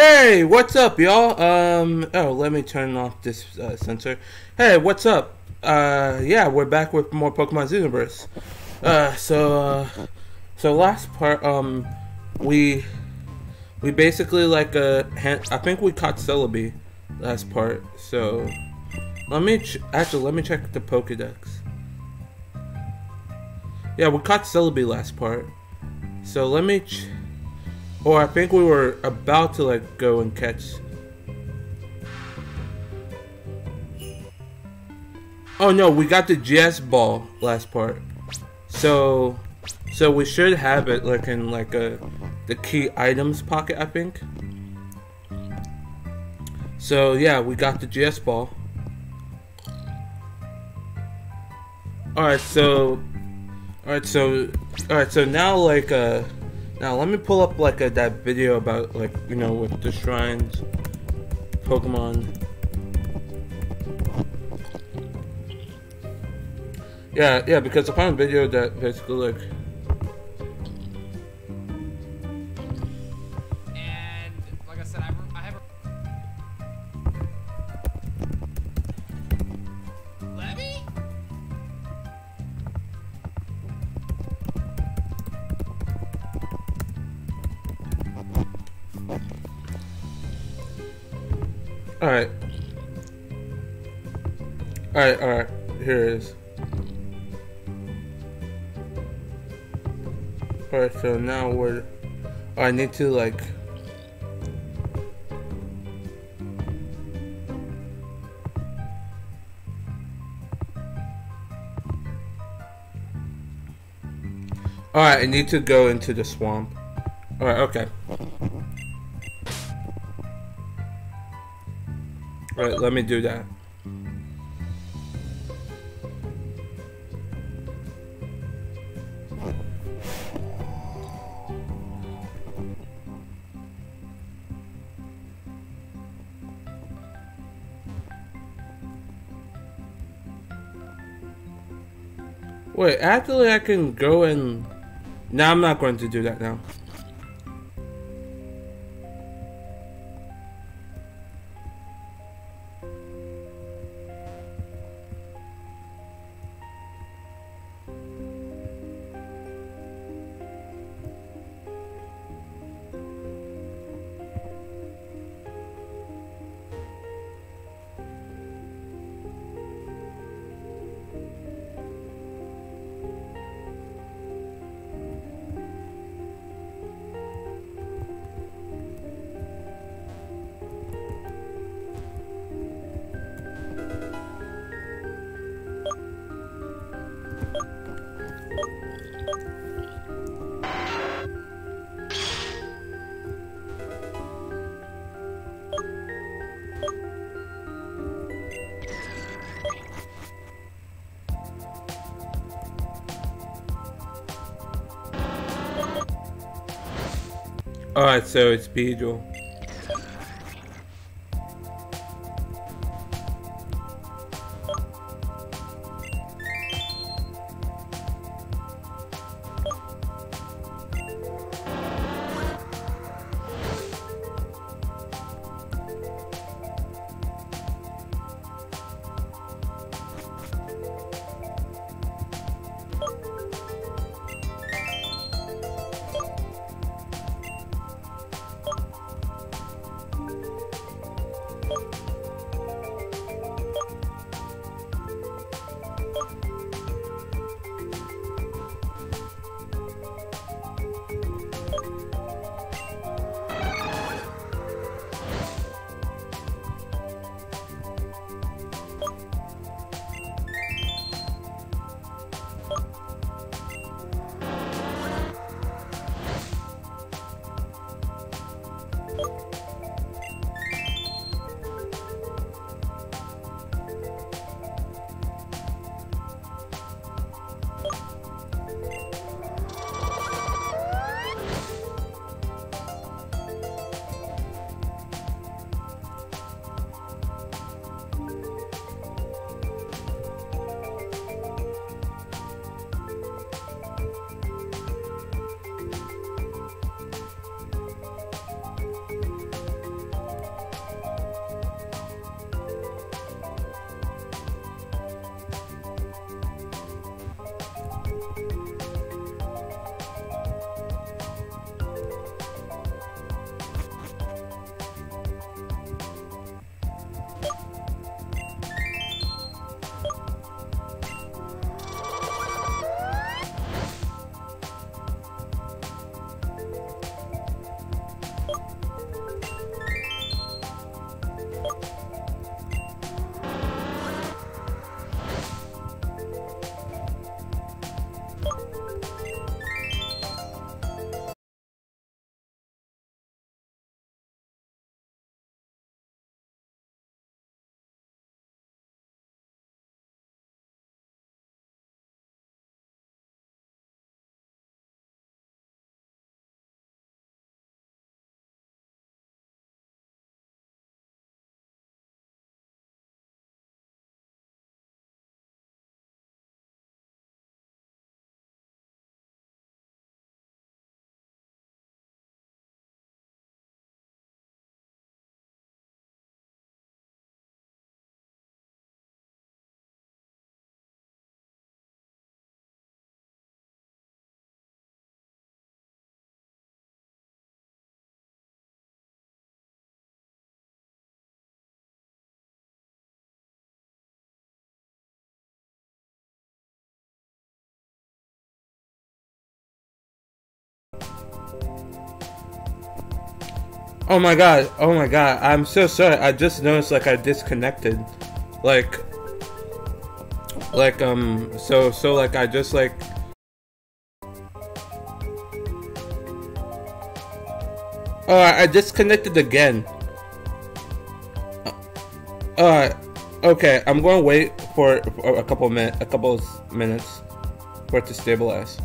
Hey, what's up, y'all? Oh, let me turn off this sensor. Hey, what's up? Yeah, we're back with more Pokemon Xenoverse. So last part, we basically like I think we caught Celebi last part. So let me check the Pokedex. Yeah, we caught Celebi last part. So let me. Or I think we were about to like go and catch. Oh no, we got the GS ball last part. So we should have it like in like the key items pocket, I think. So yeah, we got the GS ball. All right, so now like now let me pull up like that video about like, you know, with the shrines, Pokemon. Yeah, because I found a video that basically like. And like I said, I have a Levy? Alright, here it is. Alright, so now we're... Oh, I need to like... Alright, I need to go into the swamp. Alright, okay. Alright, let me do that. Wait, actually I can go and... No, I'm not going to do that now. Alright, so it's Beedrill. Oh my god, oh my god, I'm so sorry, I just noticed like I disconnected. Like I just like... Alright, I disconnected again. Alright, okay, I'm gonna wait for a couple minutes, for it to stabilize.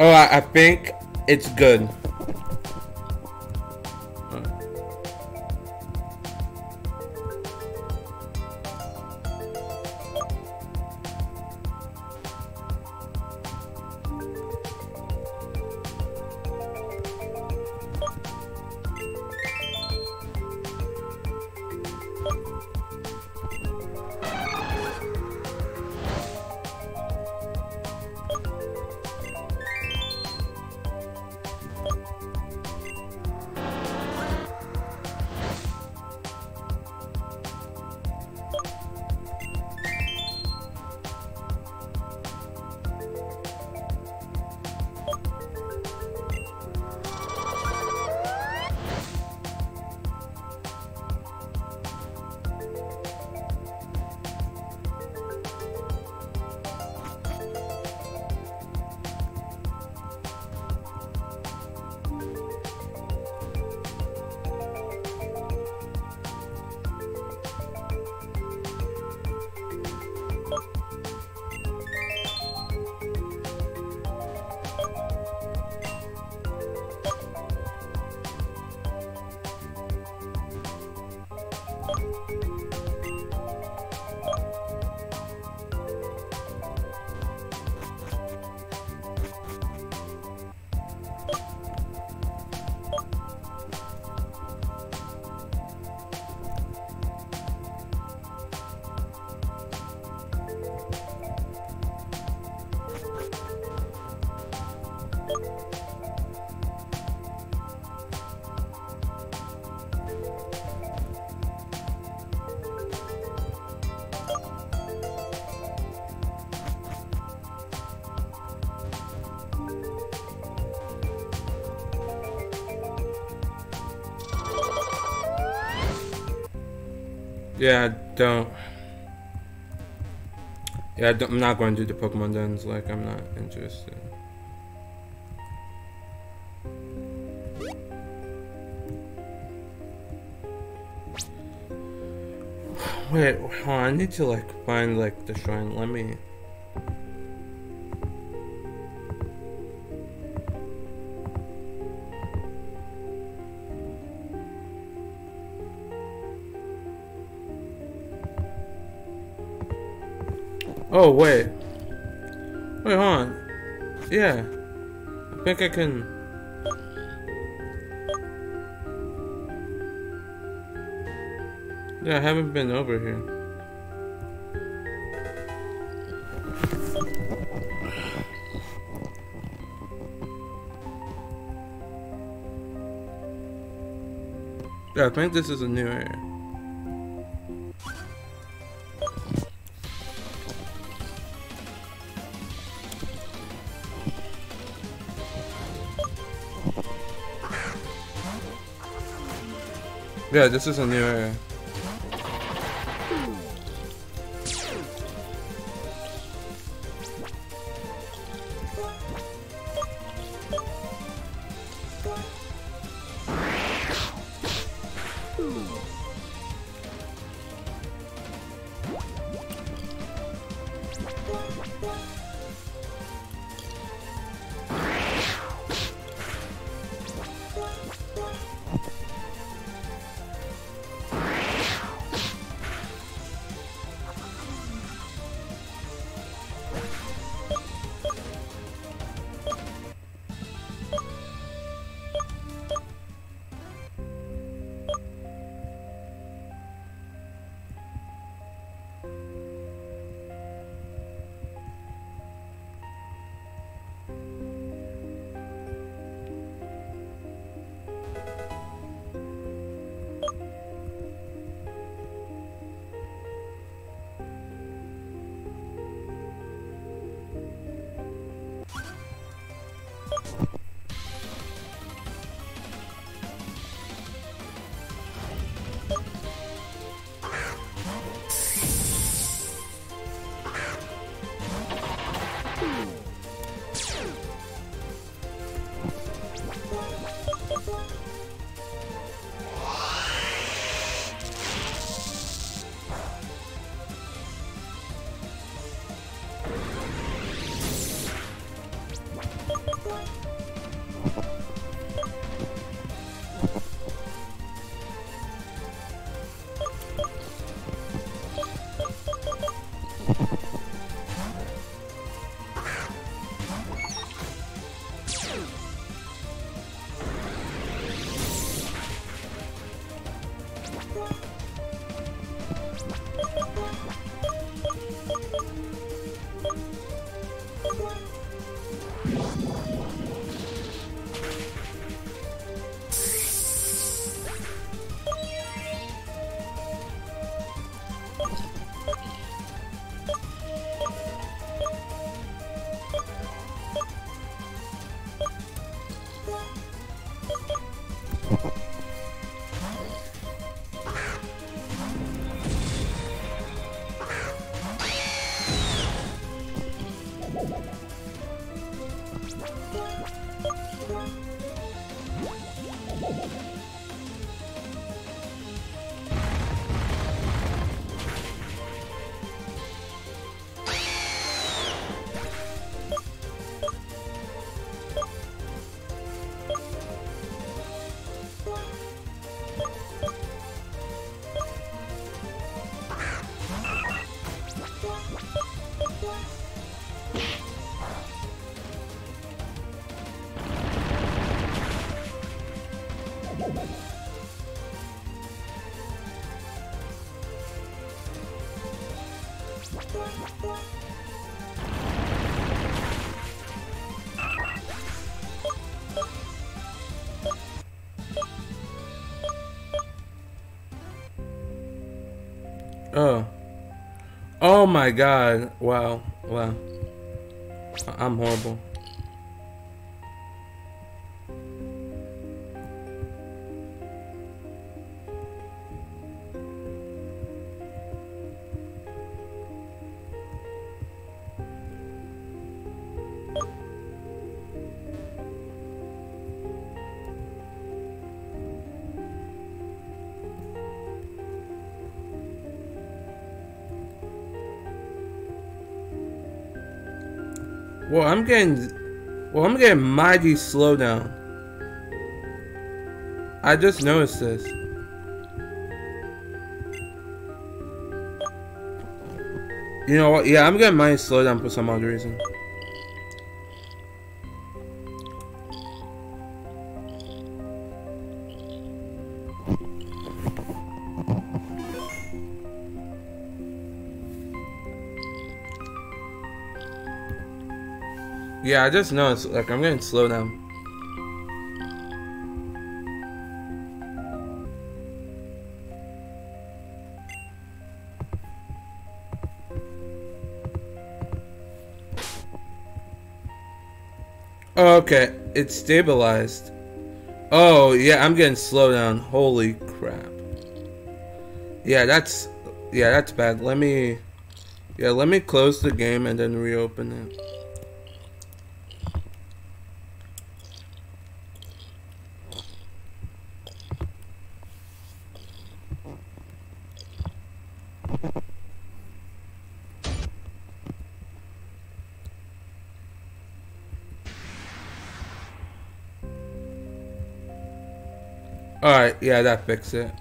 Alright, I think it's good. Yeah, I'm not going to do the Pokemon Dens, like, I'm not interested. Wait, hold on, I need to, like, find, like, the shrine, let me... Oh wait, wait, hold on, yeah, I think I can... Yeah, I haven't been over here. Yeah, I think this is a new area. Yeah, this is a new area. Oh. Oh my god. Wow. Wow. I'm horrible. Well, I'm getting mighty slow down. I just noticed this. You know what? Yeah, I'm getting mighty slow down for some odd reason. Yeah, I just noticed, like, I'm getting slow down. Oh, okay, it's stabilized. Oh, yeah, I'm getting slow down. Holy crap. Yeah, that's bad. Let me close the game and then reopen it. Alright, yeah, that fixed it.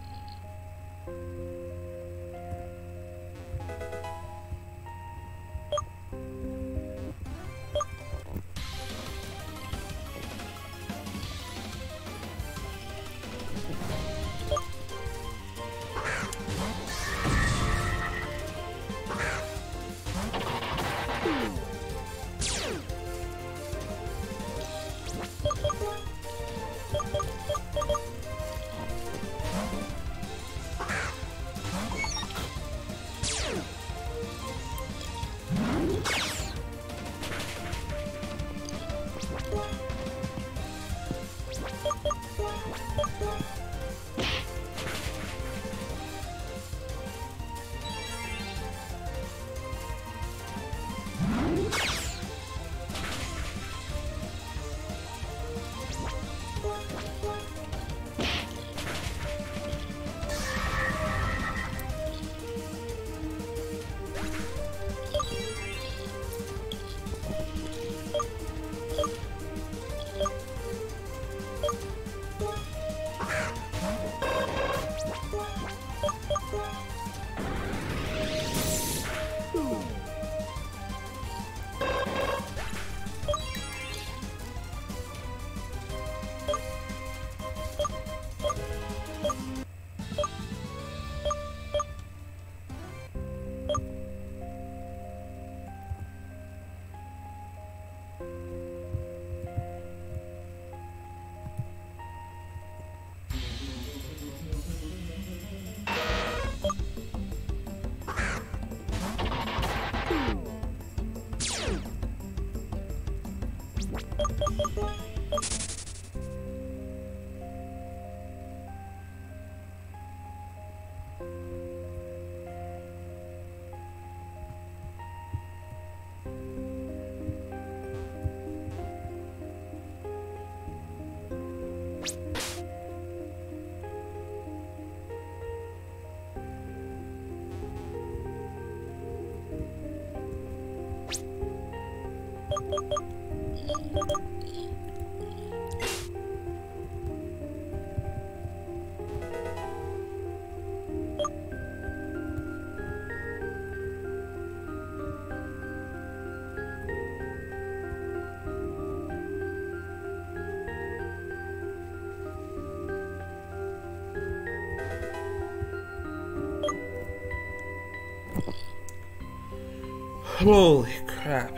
Holy crap.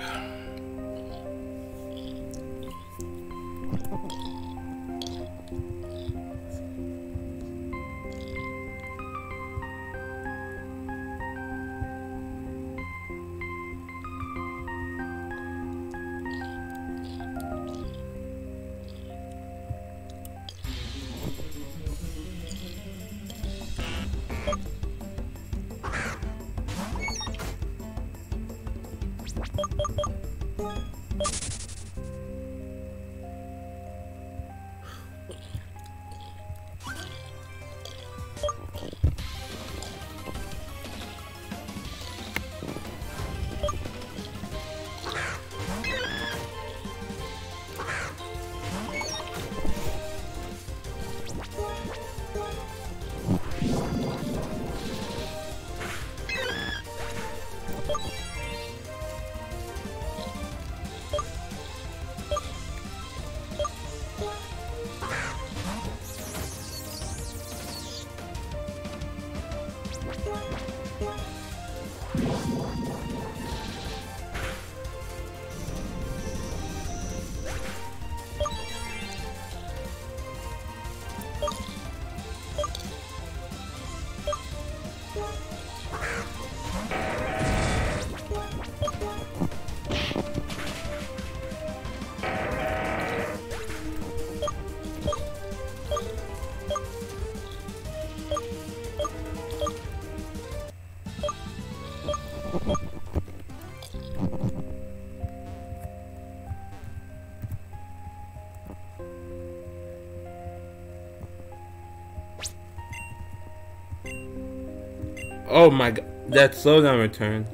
Oh my god, that slowdown return.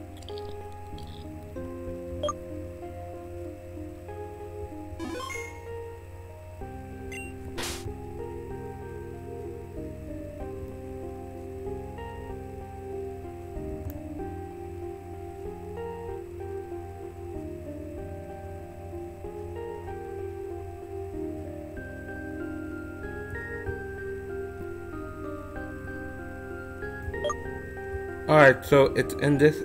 Alright, so it's in this.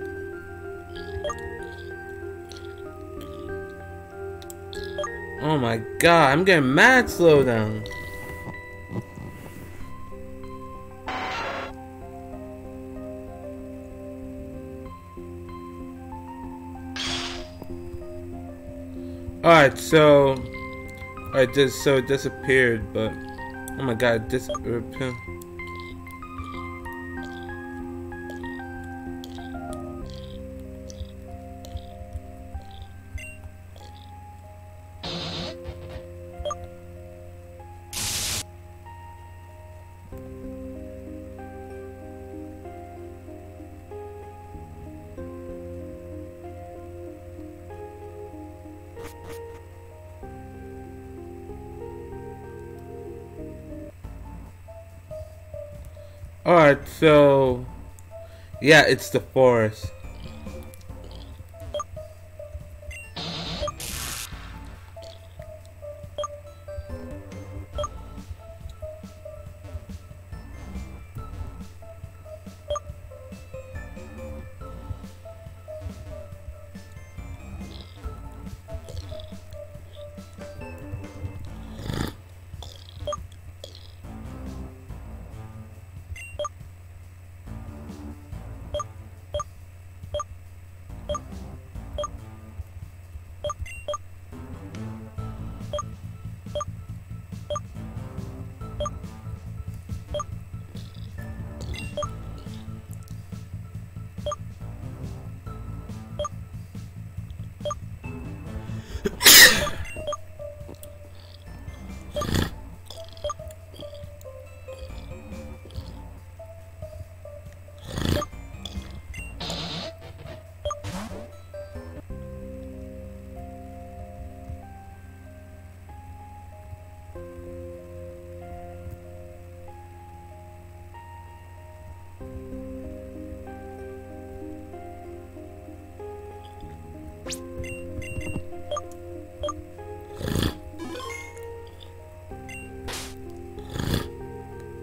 Oh my god, I'm getting mad slowdown. Alright, so. Alright, so it disappeared, but. Oh my god, it disappeared. Alright, so yeah, it's the forest.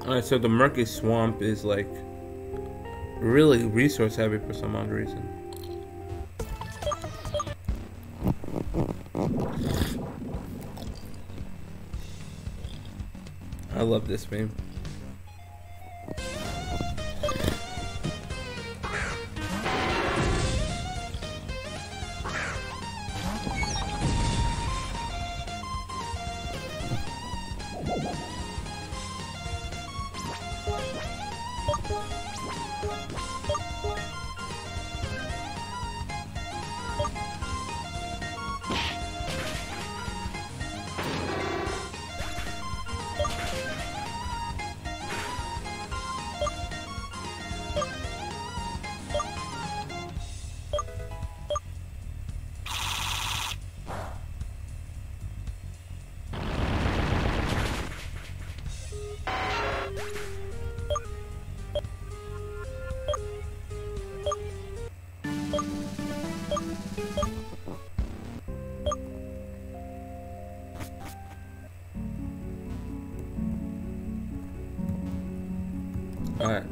Alright, so the murky swamp is like really resource heavy for some odd reason. I love this meme. Alright.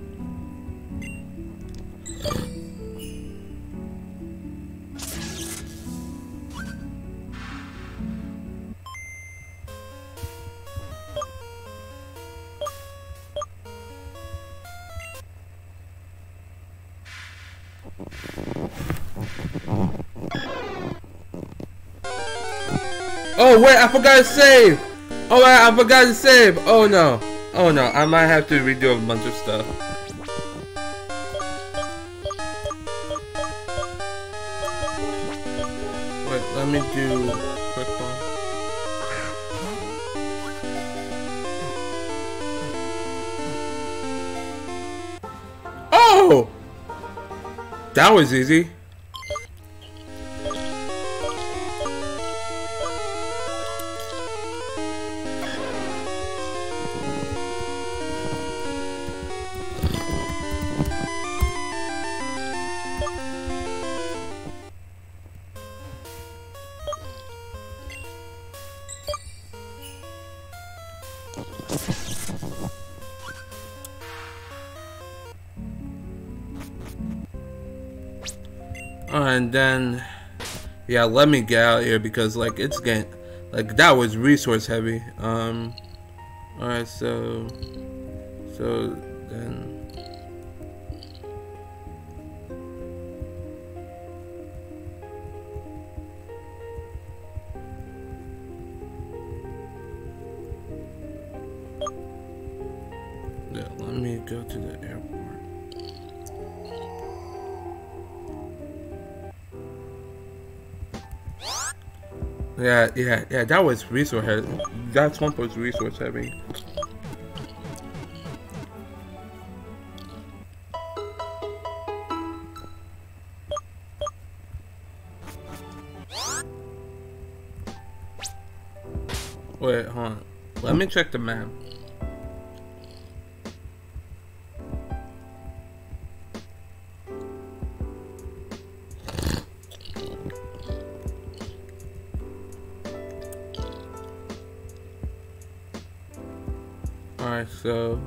Oh wait, I forgot to save! Oh, I forgot to save! Oh no. Oh no, I might have to redo a bunch of stuff. Wait, let me do quick one. Oh! That was easy. And then, yeah, let me get out of here because like it's getting, like that was resource heavy. All right, so then. Yeah, let me go to the airport. Yeah, that was resource heavy. That's one was resource heavy. Wait, hold on. Let me check the map. So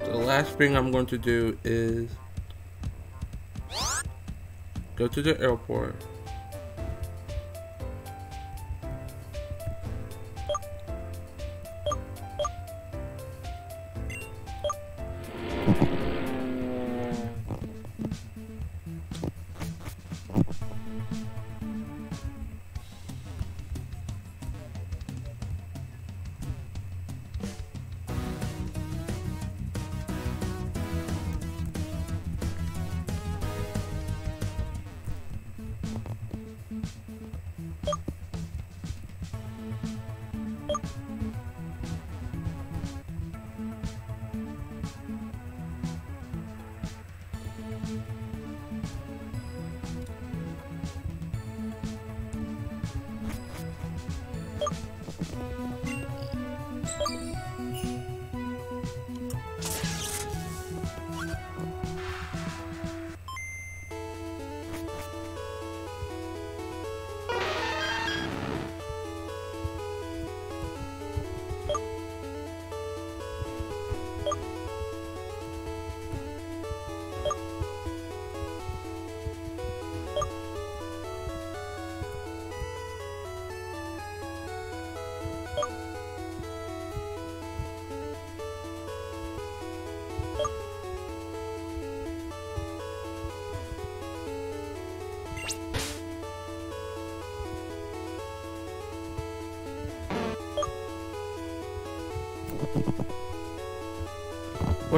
the last thing I'm going to do is go to the airport.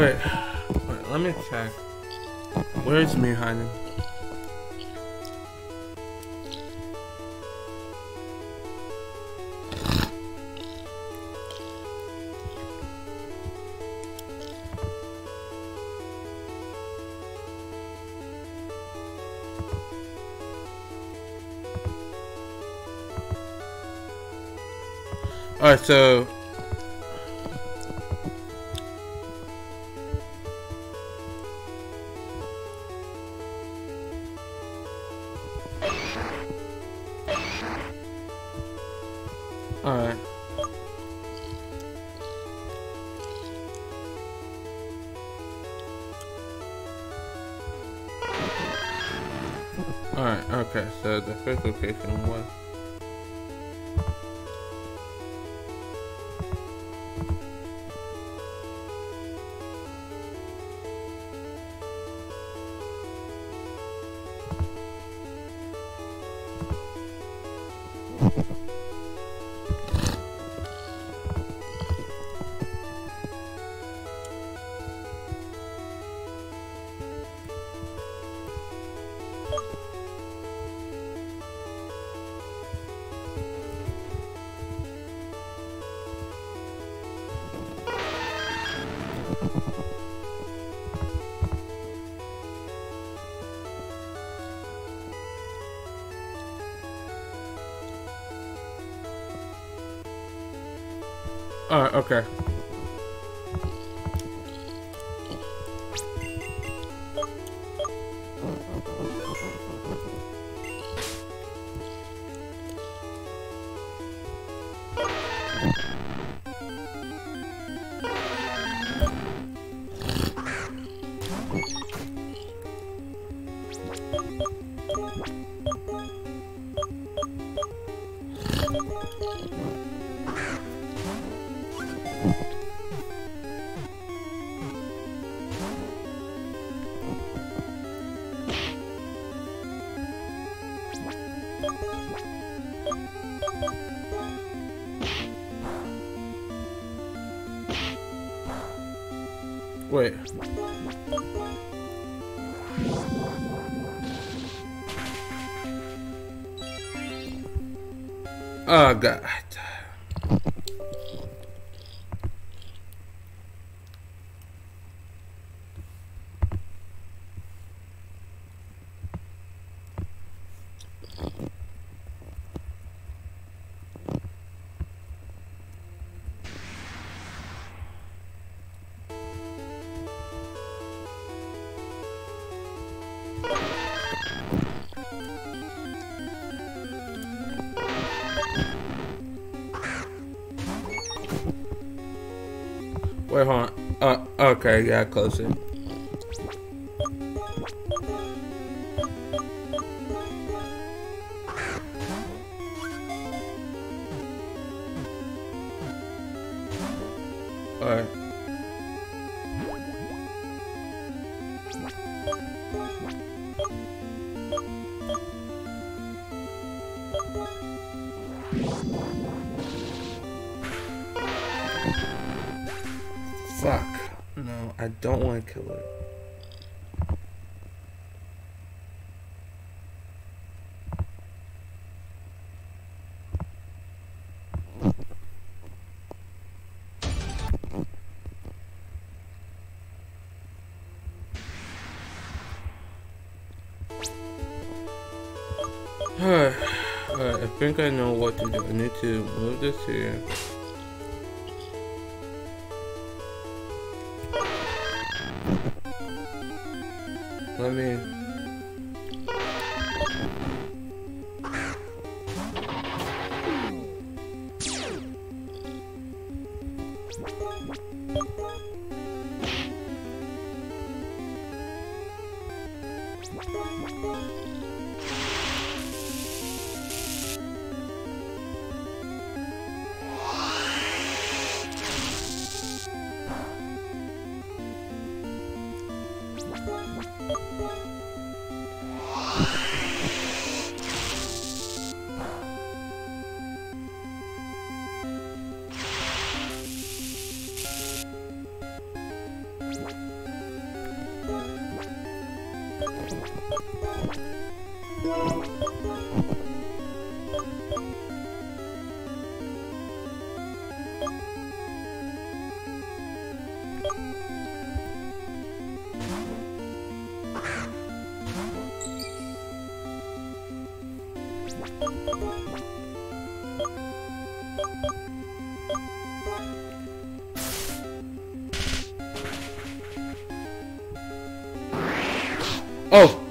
Wait, let me check. Where is me hiding? Alright, so alright. Alright, okay, so the first location was alright, okay. Wait. Oh god. Wait, hold on. Okay, yeah, close it. Alright. Fuck. No, I don't want to kill it. Alright, I think I know what to do. I need to move this here. Let me.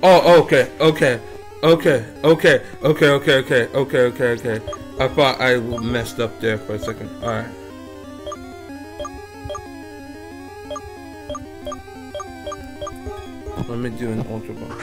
Oh, okay. I thought I messed up there for a second. Alright. Let me do an Ultra Ball.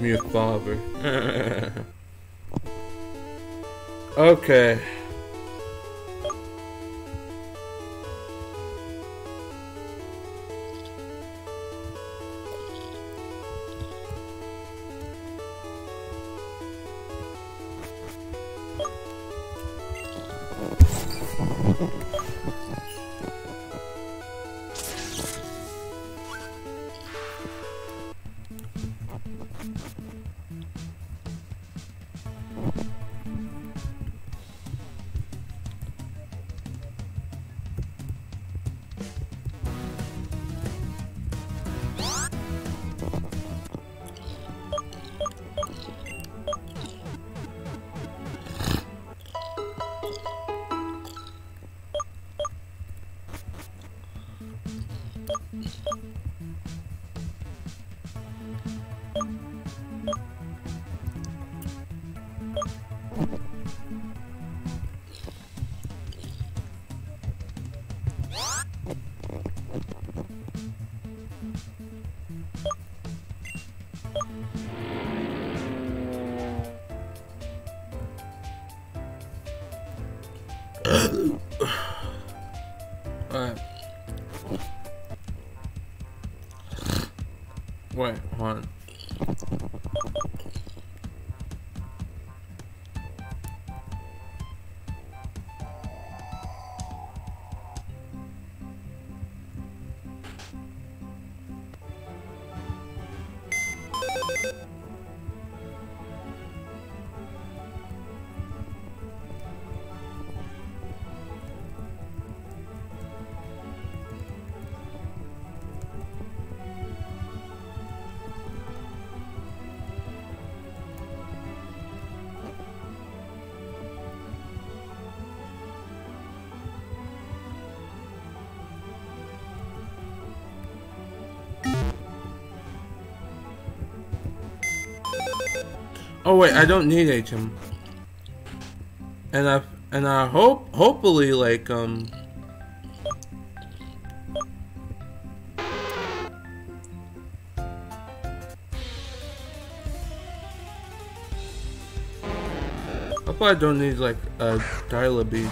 Your father. Okay. Oh wait, I don't need HM. And I hopefully like I probably don't need like a Celebi.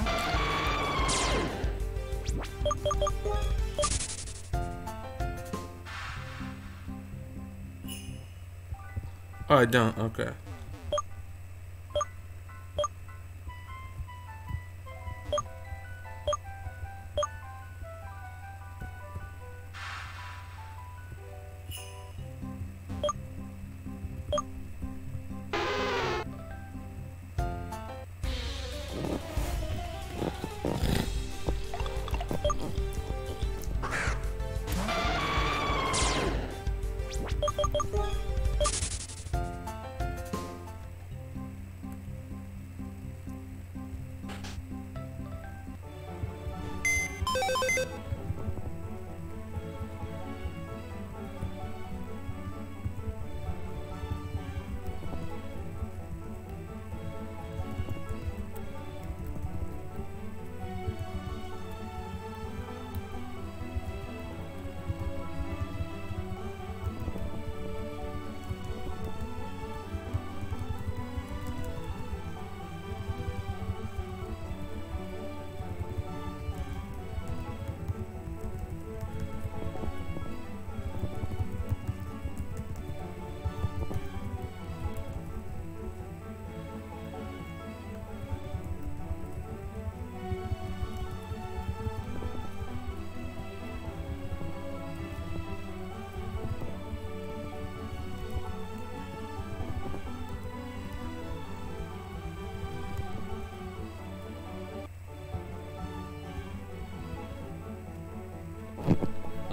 Oh, I don't. Okay.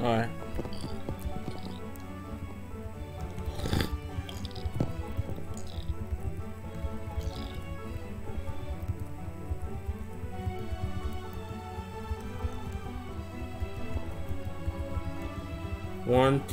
Alright. One,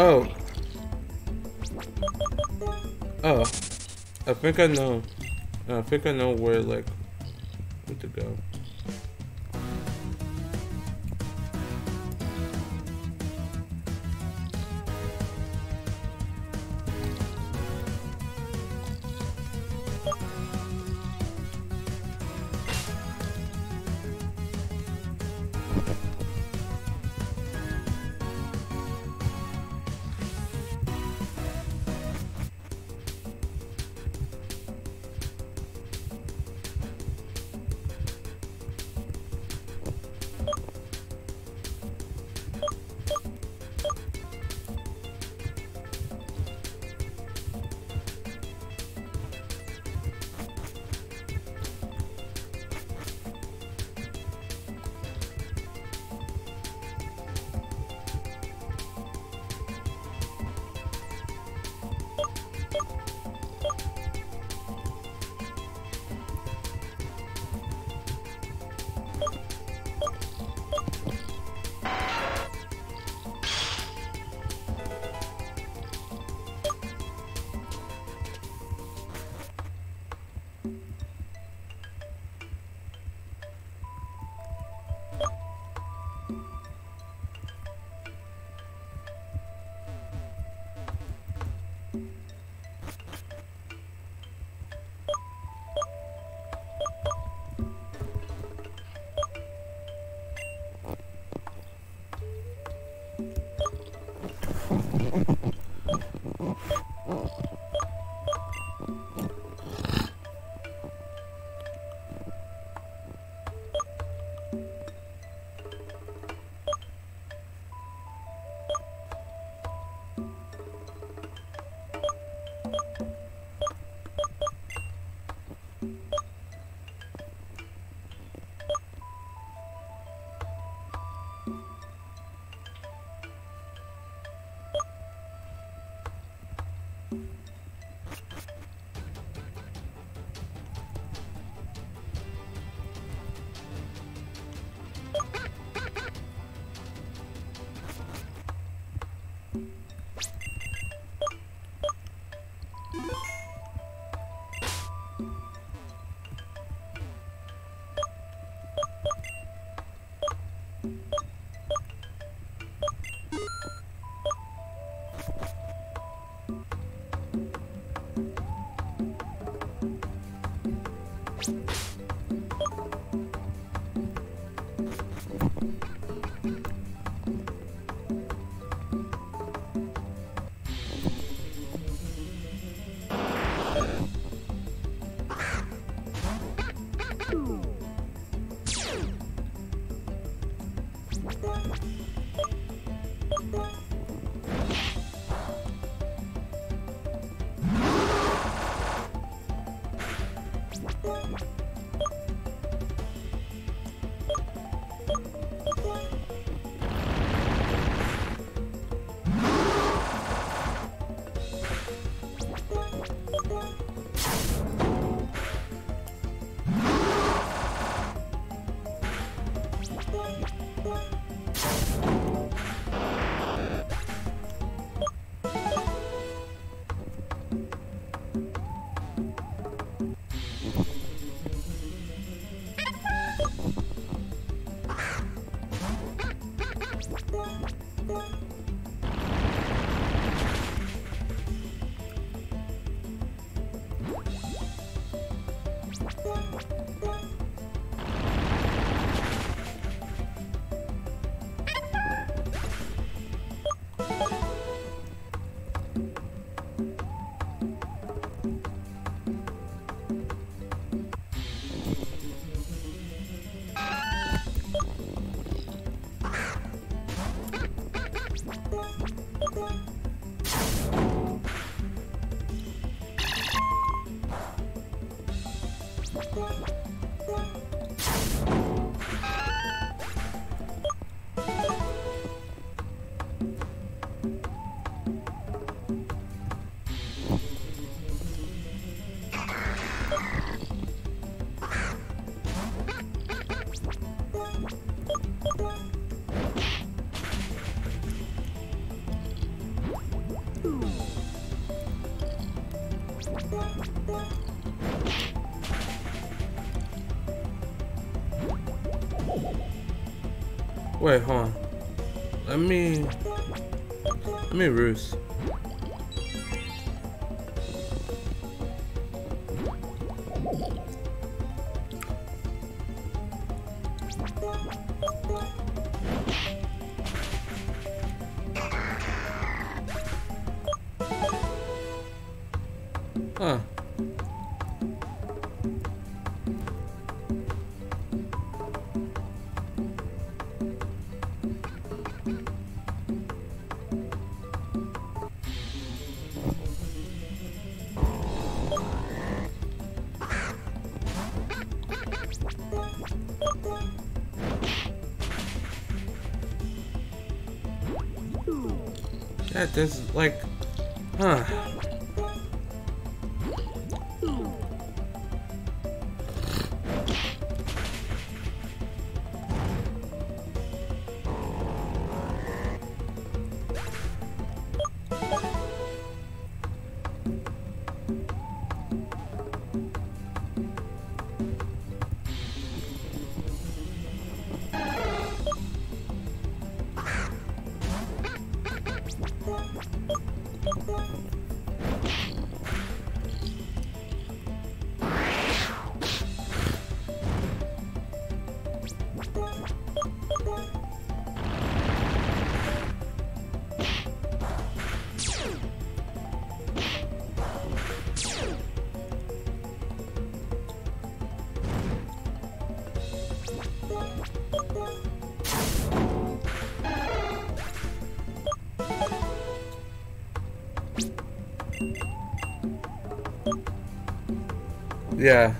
Oh. Oh. I think I know. I think I know where, like, where to go. Wait, hold on. Let me roost. Huh. That is like, huh. Yeah.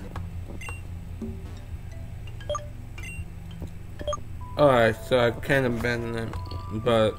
Alright, so I can't abandon it, but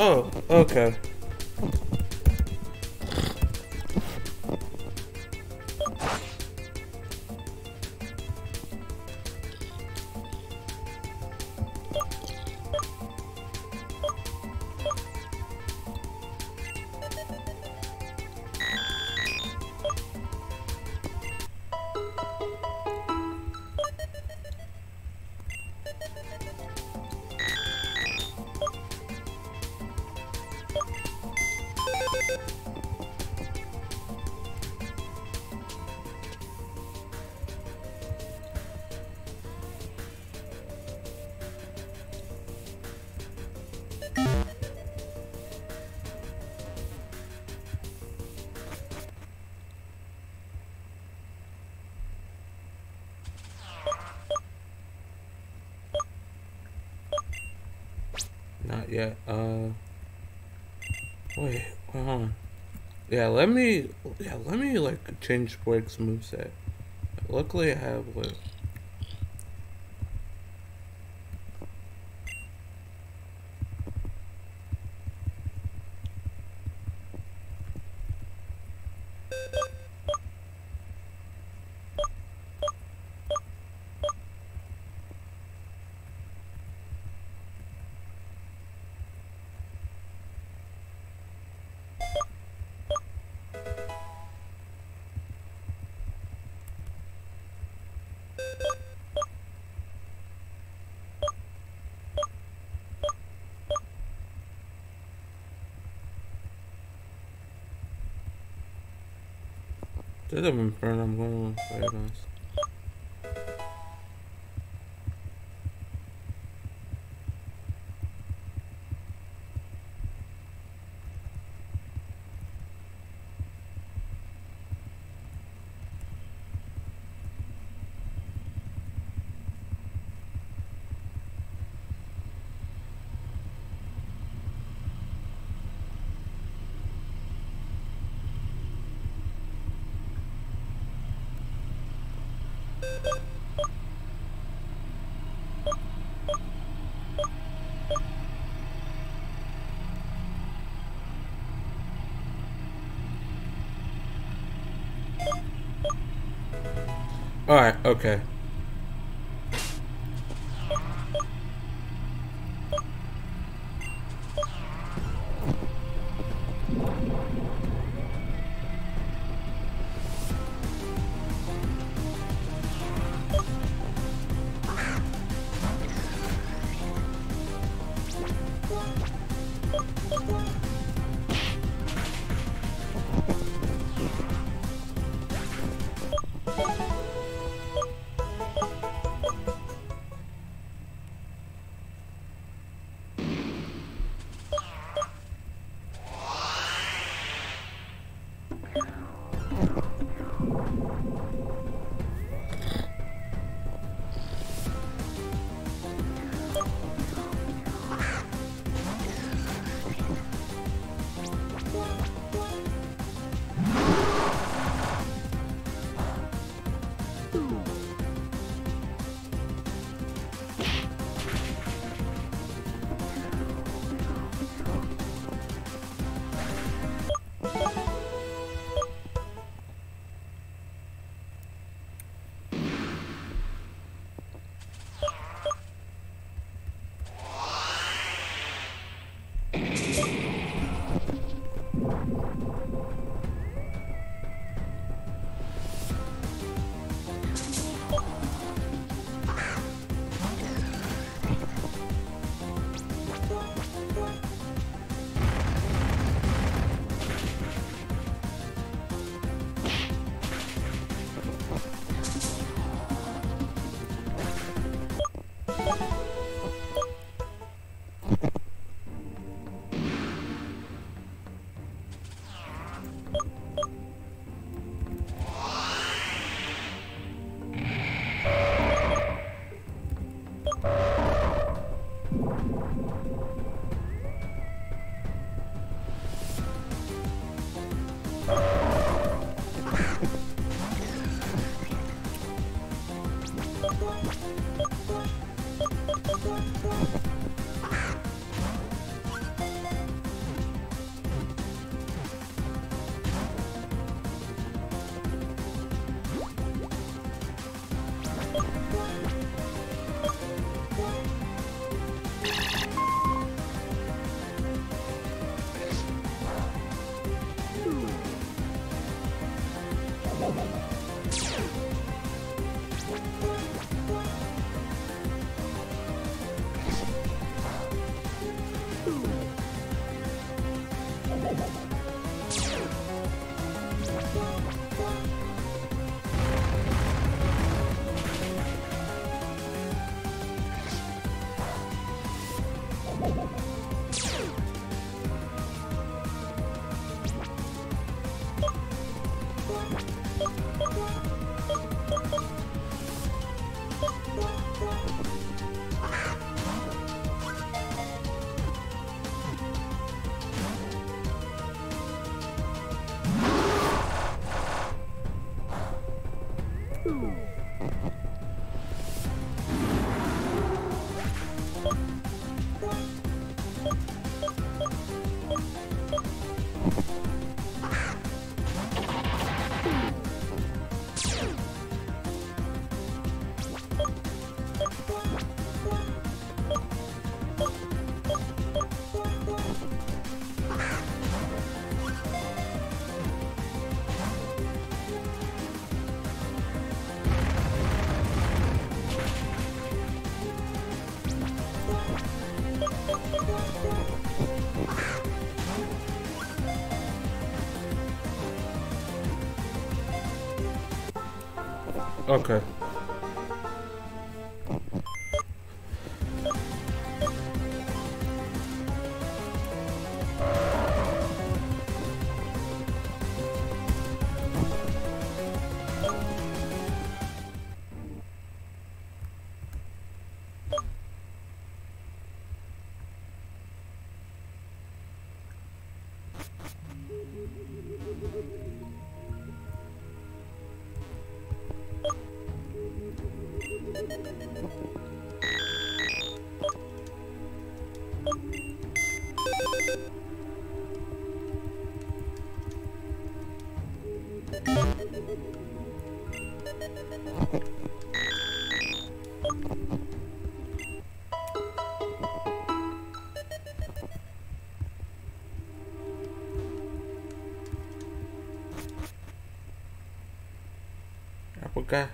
Oh, okay. Not yet. Wait, hold on. Yeah, let me like change Blake's moveset. Luckily I have like instead of Inferno, I'm going with Paradise. Alright, okay. Okay. Apakah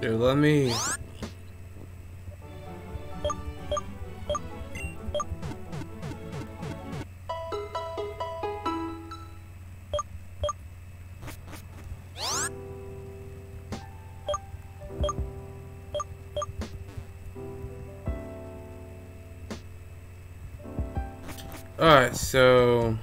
Dude, let me... Alright, so...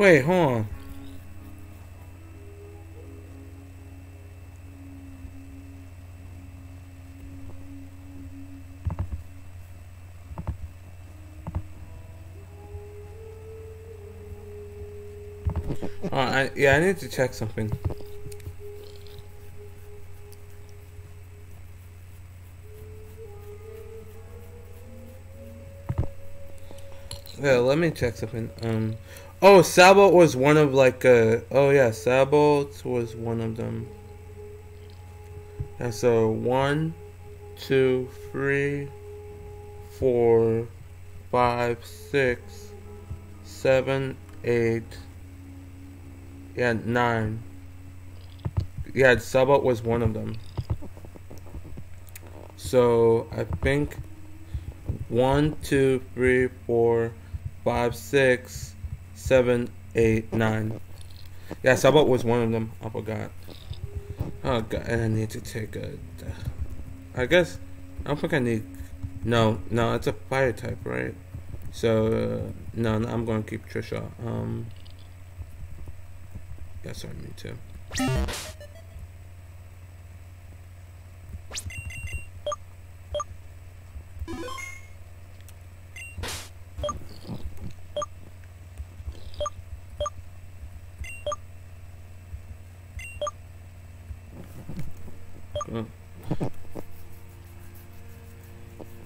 Wait, hold on. Yeah, I need to check something. Yeah, let me check something. Oh, Sabot was one of like oh yeah, Sabot was one of them. And so 1, 2, 3, 4, 5, 6, 7, 8. Yeah, 9. Yeah, Sabot was one of them. So I think 1, 2, 3, 4, 5, 6, 7, 8, 9. Yeah, Sabot was one of them. I forgot. Oh god, and I need to take a. I guess I don't think I need. No, it's a fire type, right? So no, I'm gonna keep Trisha. Yeah, sorry, me too.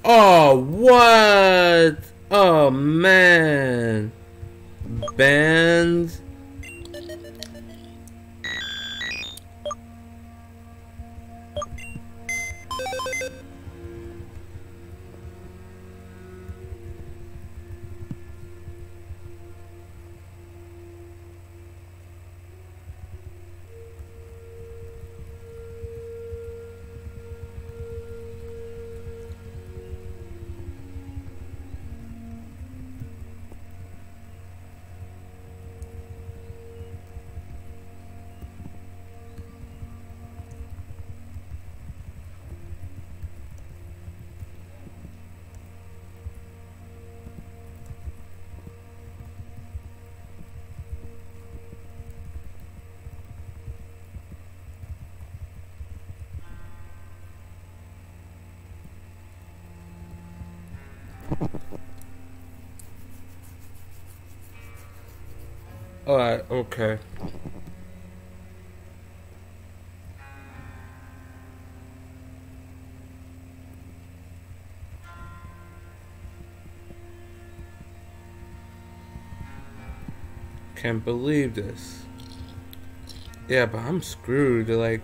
Oh, what? Oh, man. Banned. Alright, okay. Can't believe this. Yeah, but I'm screwed. Like,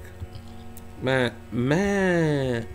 man.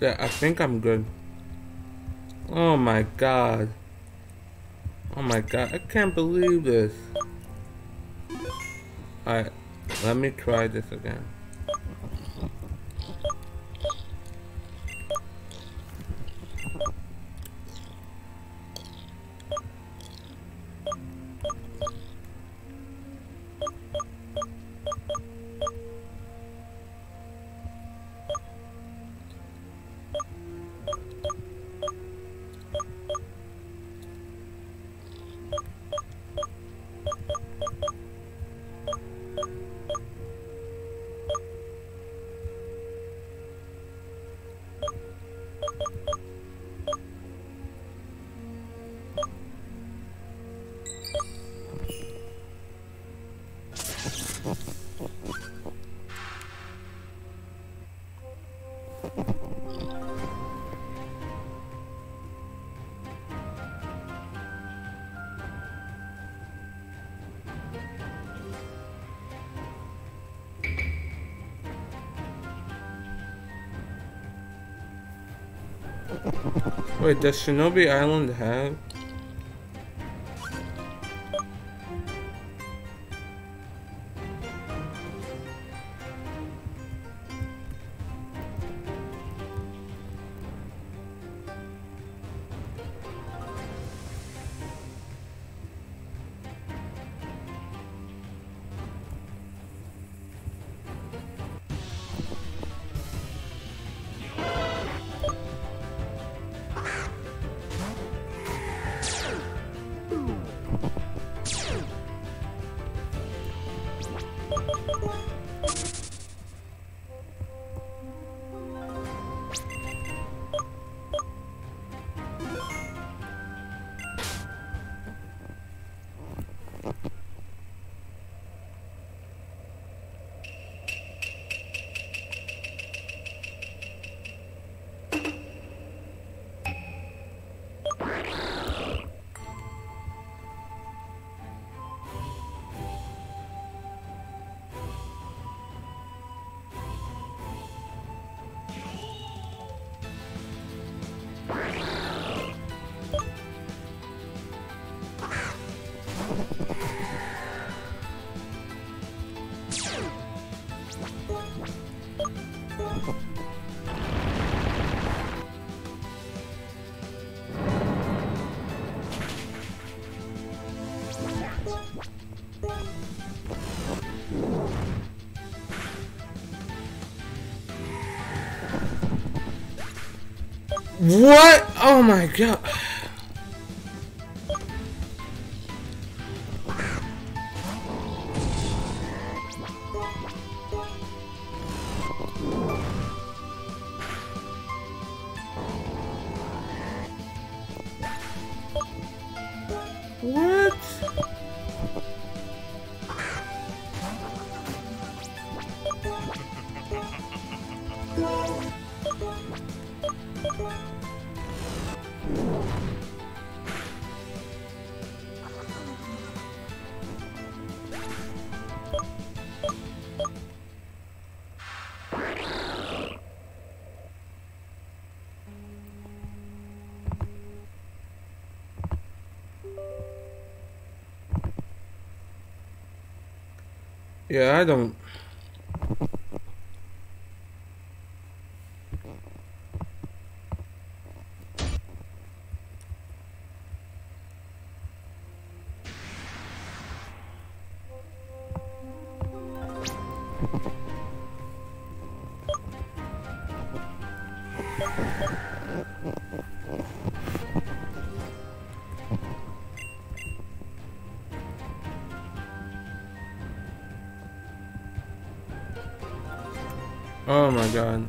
Yeah, I think I'm good. Oh my god. Oh my god, I can't believe this. Alright, let me try this again. Wait, does Shinobi Island have? What? Oh my god. Yeah, I don't. Oh my god.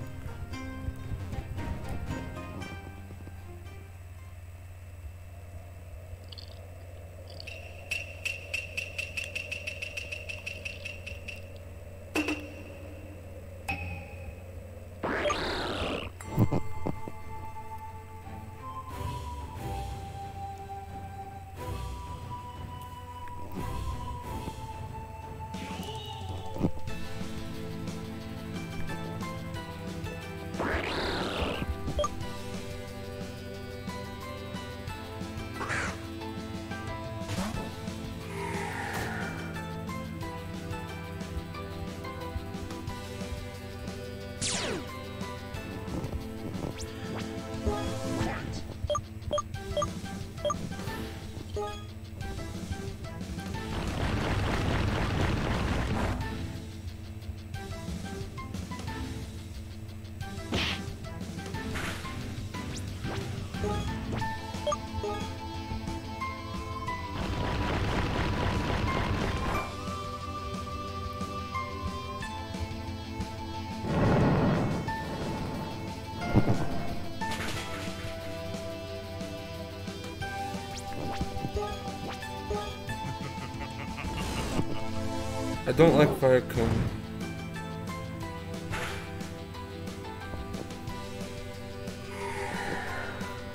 I don't like Firecon.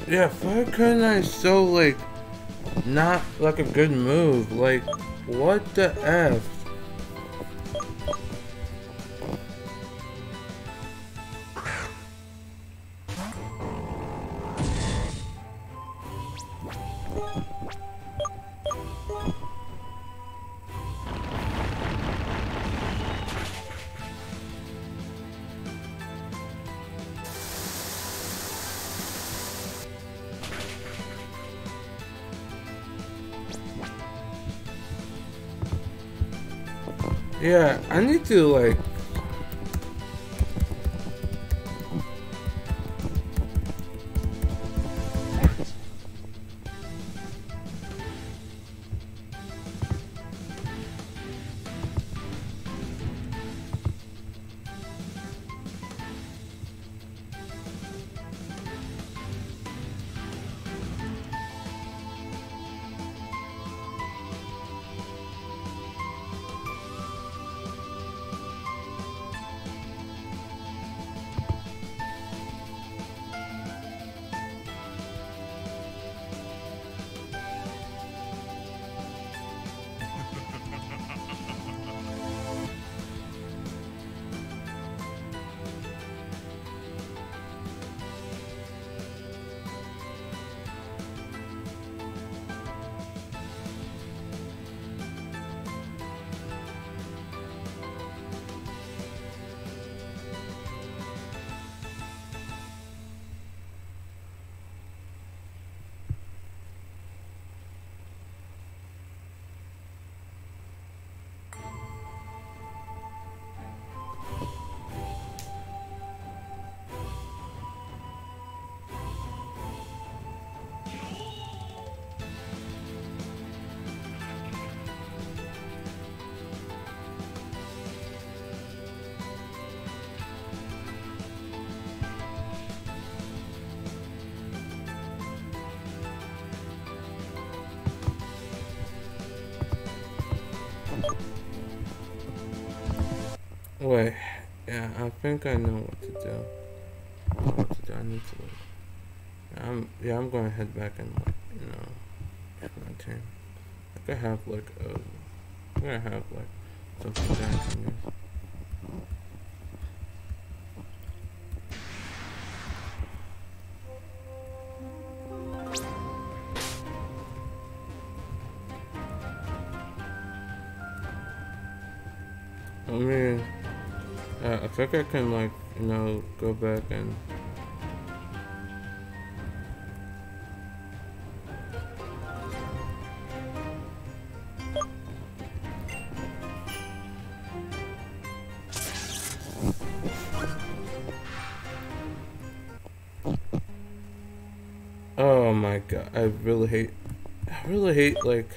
Yeah, Firecon is so like not like a good move. Like, what the F? Yeah, I need to like... Wait, yeah, I think I know what to do. I need to like, I'm gonna head back and like, you know, my team. I could have like I'm gonna have like something back in here. I think I can, like, you know, go back and... Oh my god, I really hate, like...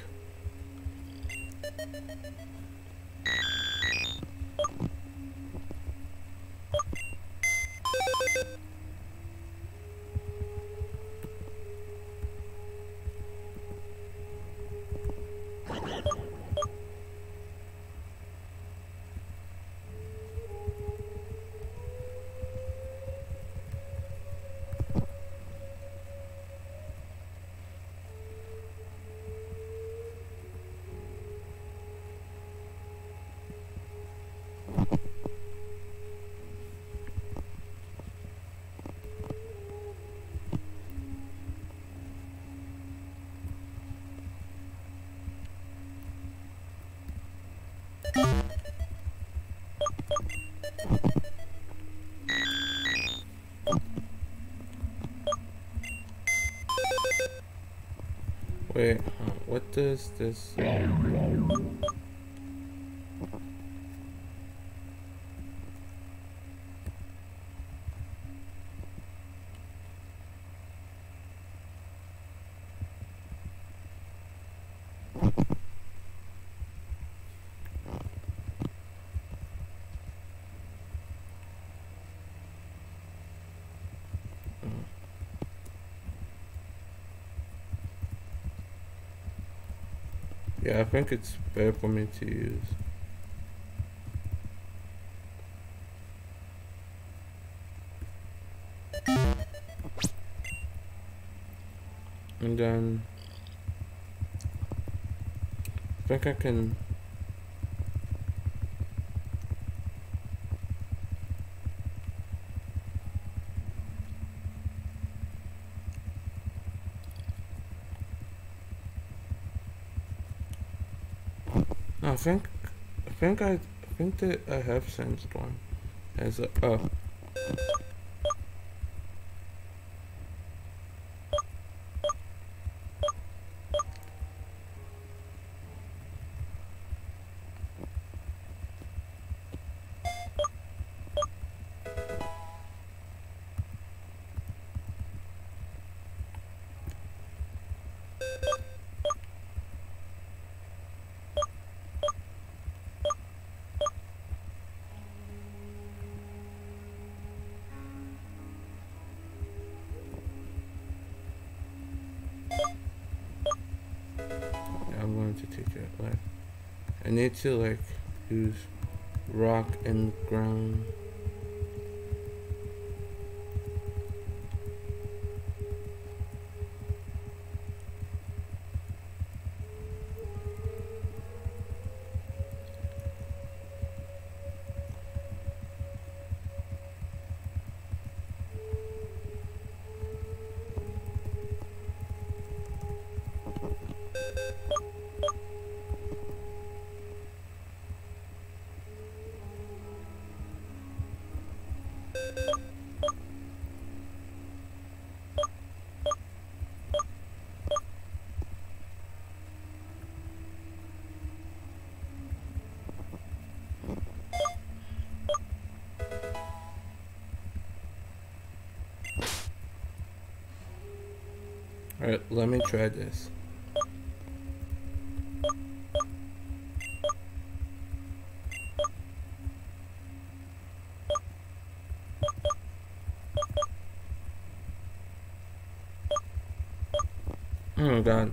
Wait, what does this... Yeah, I think it's better for me to use. And then... I think I can... I think that I have sandstorm as a teacher at life. I need to use rock and ground. Alright, let me try this. Oh my god.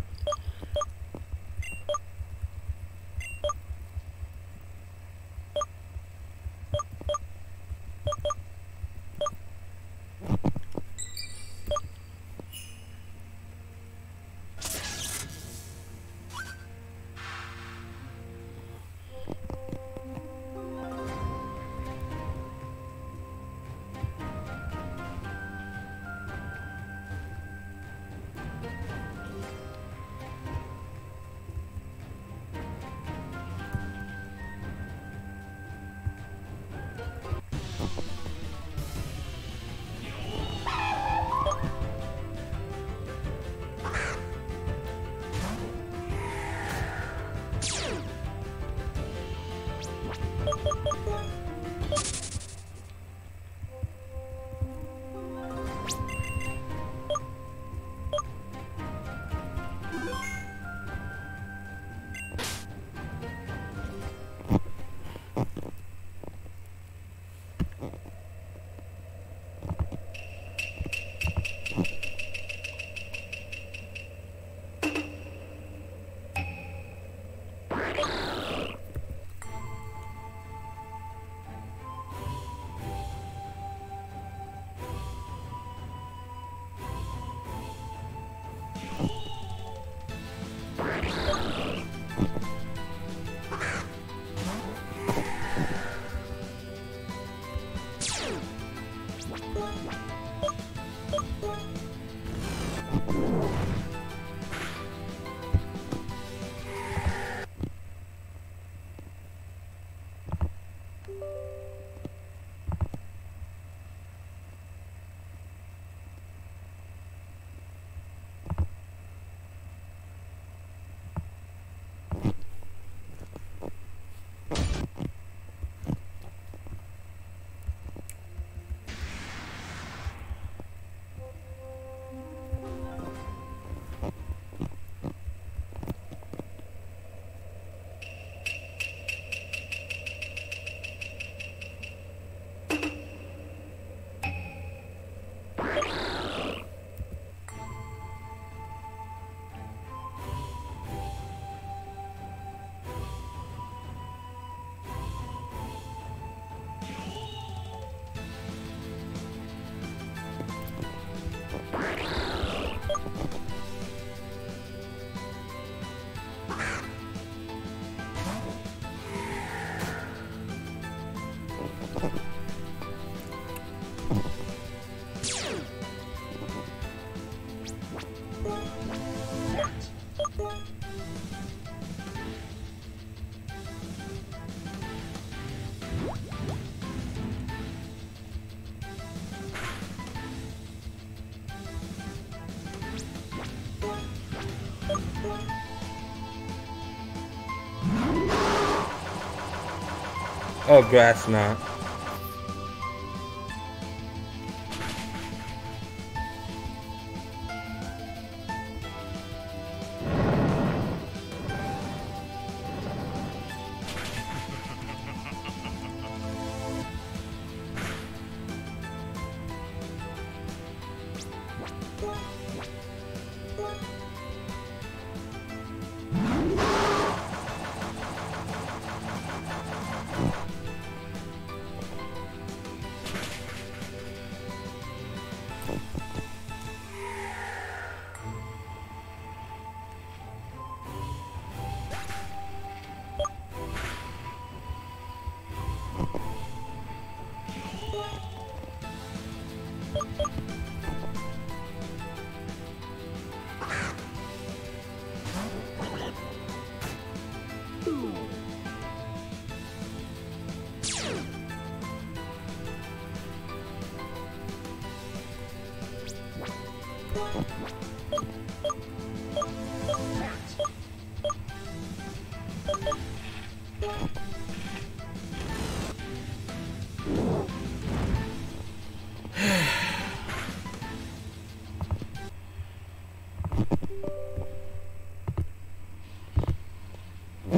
Oh, grass knot.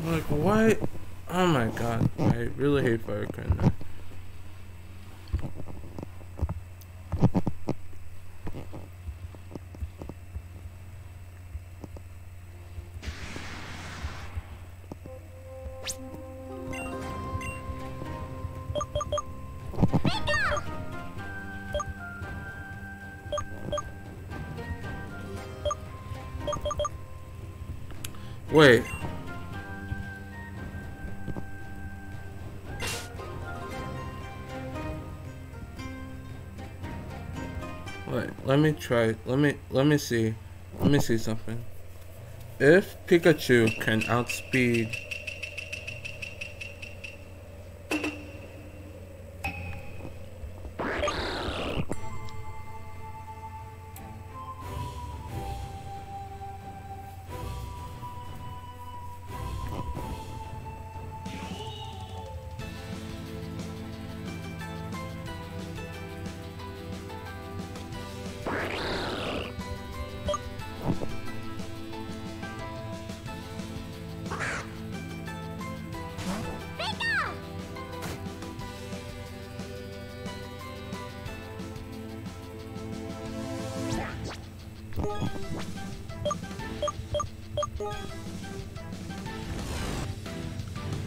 Like, what? Oh my god, I really hate Firecon now. Wait. Wait, let me try. Let me see. Let me see something. If Pikachu can outspeed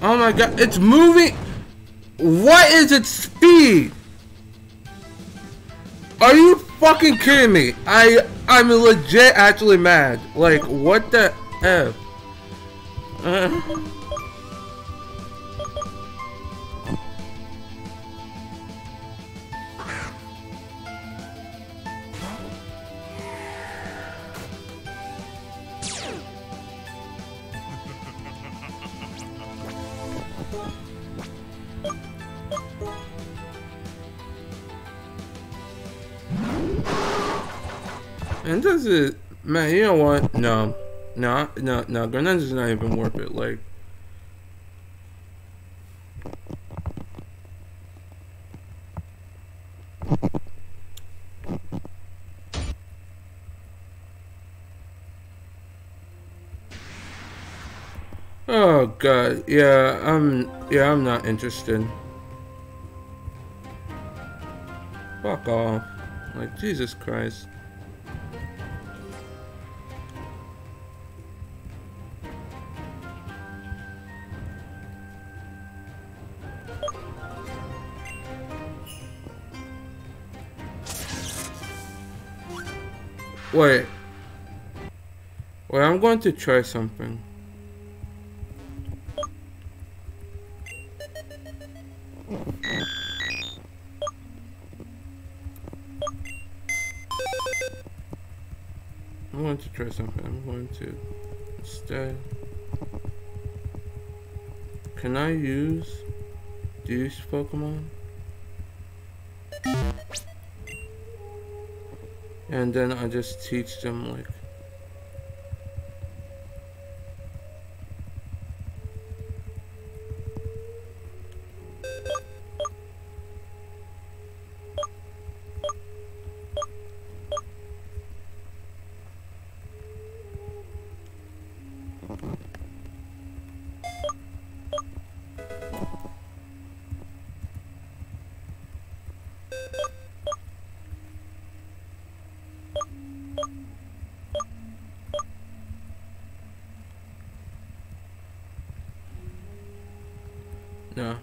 Oh my god, it's moving! What is its speed? Are you fucking kidding me? I'm legit actually mad. Like, what the F? And this is, man, you know what? No, Greninja's not even worth it. Like, oh god, yeah, I'm not interested. Fuck off. Like, Jesus Christ. Wait, I'm going to try something. Instead, can I use these Pokemon? And then I just teach them, like, no.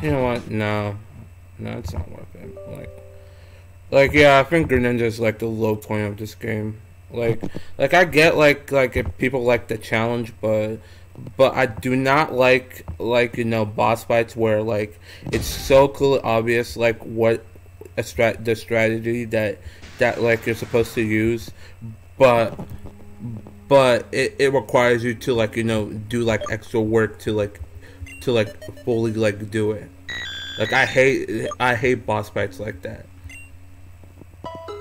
You know what? No, it's not worth it. Like, yeah, I think Greninja is like the low point of this game. Like I get like if people like the challenge, but I do not like you know boss fights where like it's so clearly obvious like what the strategy that like you're supposed to use, but it requires you to like you know do like extra work to like fully like do it. Like I hate boss fights like that.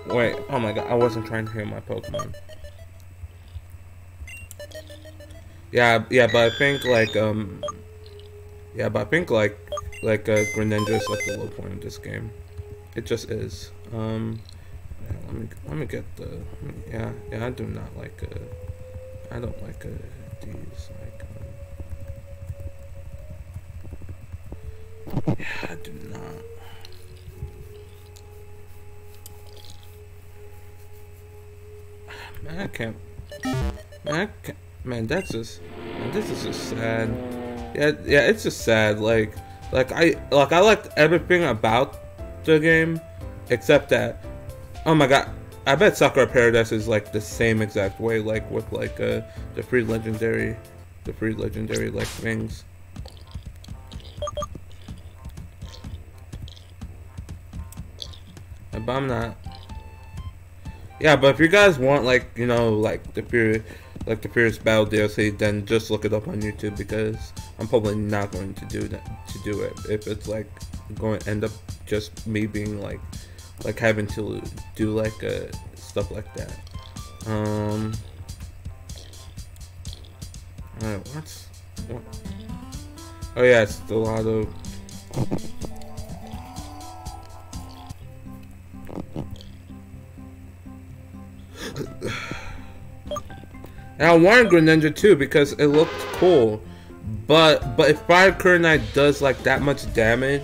Wait, oh my god, I wasn't trying to hear my Pokemon. Yeah, but I think Greninja is like the low point of this game. It just is. Let me get the yeah. I do not like I don't like these. Yeah, I do not. Man, I can't. Man, that's just. Man, this is just sad. Yeah, it's just sad. Like I liked everything about the game, except that. Oh my god, I bet Sakura Paradise is like the same exact way. Like with the free legendary the free legendary Lex Wings. Abominat. Yeah, but if you guys want, like, you know, the Furious Battle DLC, then just look it up on YouTube, because I'm probably not going to do that, to do it, if it's like going to end up just me being like having to do like stuff like that. Alright, what? Oh yeah, it's a lot of. And I wanted Greninja too because it looked cool, but if Firecon does like that much damage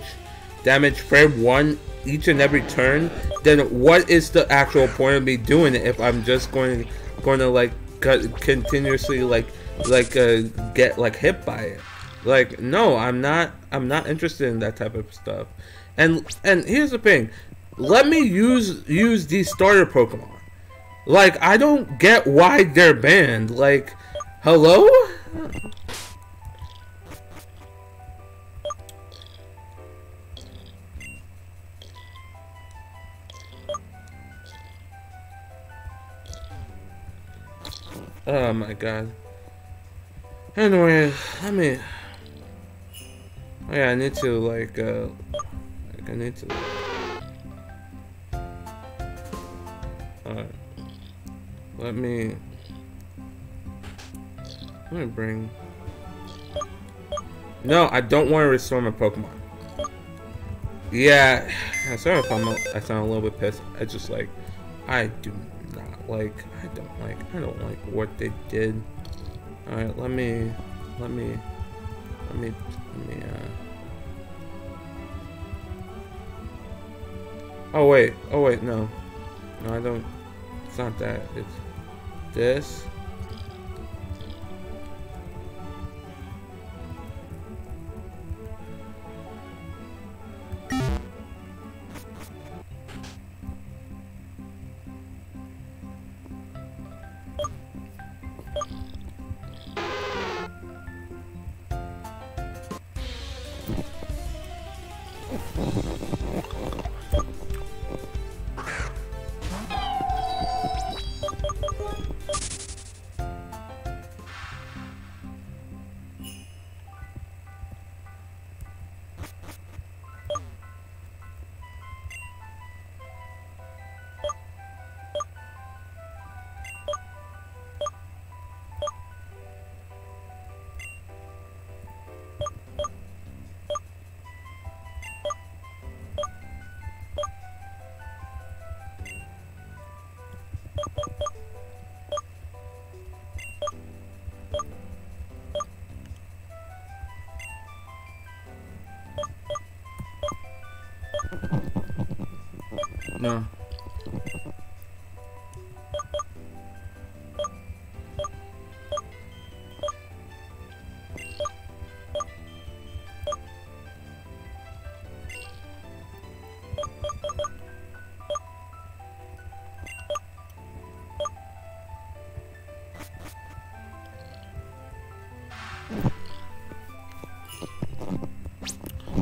frame one each and every turn, then what is the actual point of me doing it if I'm just going to like continuously get like hit by it? Like, no, I'm not interested in that type of stuff. And here's the thing, let me use these starter Pokemon. Like, I don't get why they're banned. Like, hello? Oh my god. Anyway, I mean, oh yeah, I need to alright. Let me bring. No, I don't want to restore my Pokemon. Yeah, I'm sorry if I sound a little bit pissed. I just like, I don't like what they did. All right, let me. Oh wait, no, I don't. It's not that. It's this. No.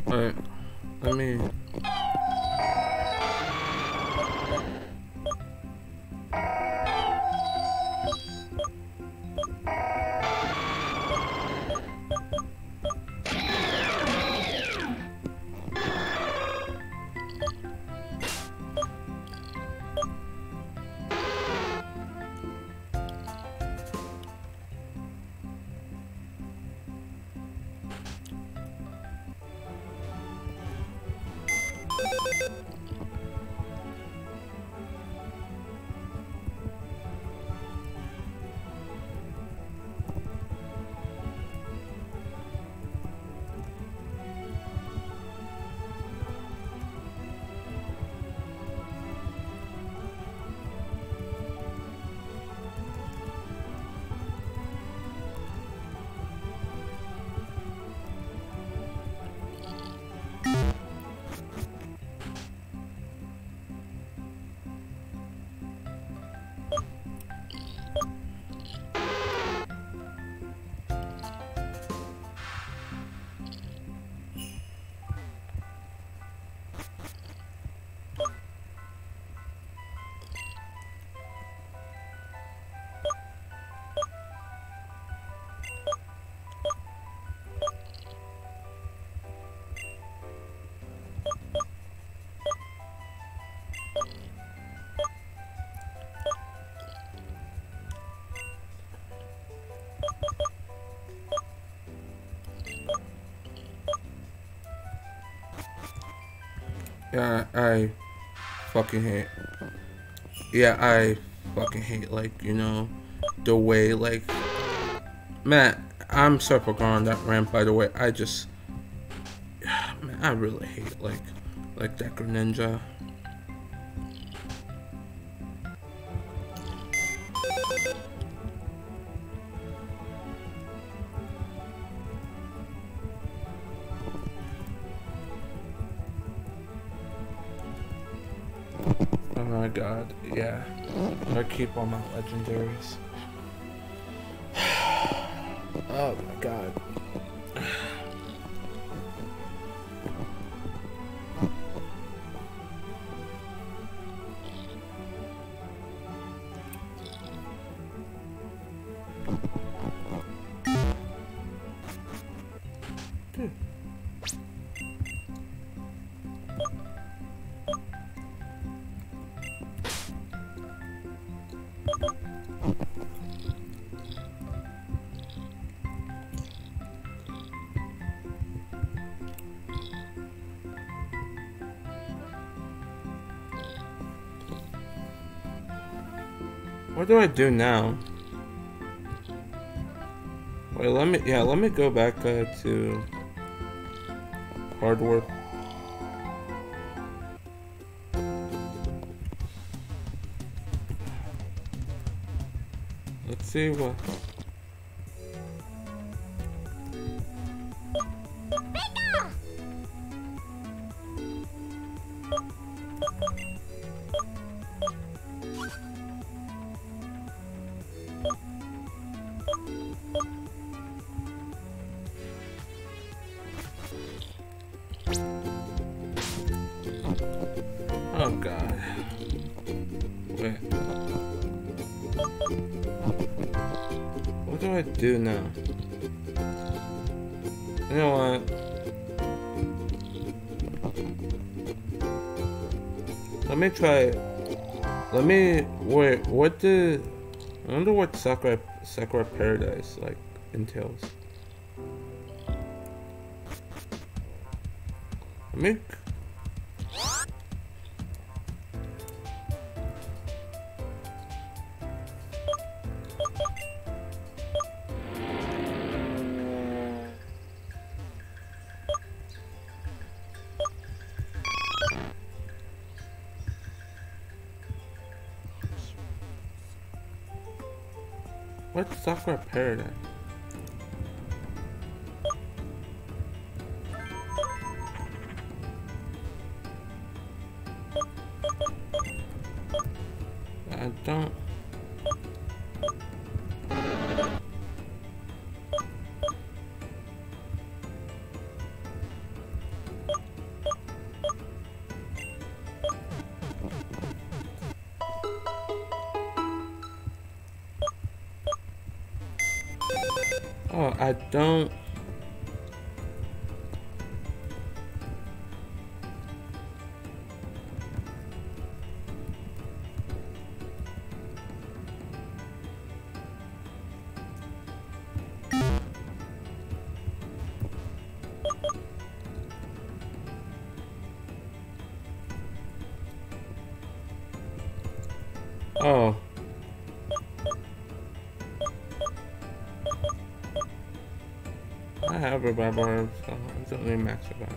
All right. Let me. I fucking hate, like, you know, the way, like, man, I'm so forgotten on that rant, by the way. I just, man, I really hate, like that Greninja. Oh my god, yeah. I'm gonna keep all my legendaries. Oh my god. What do I do now? Wait, let me go back to hard work. Let's see what. Oh god. Wait. What do I do now? You know what? Let me try. Let me wait. What do? I wonder what Sakura Paradise like entails. Let me. What's Sakura Paradise? I don't. Oh, I don't. Oh. I have a barb, so I'm totally maxed about.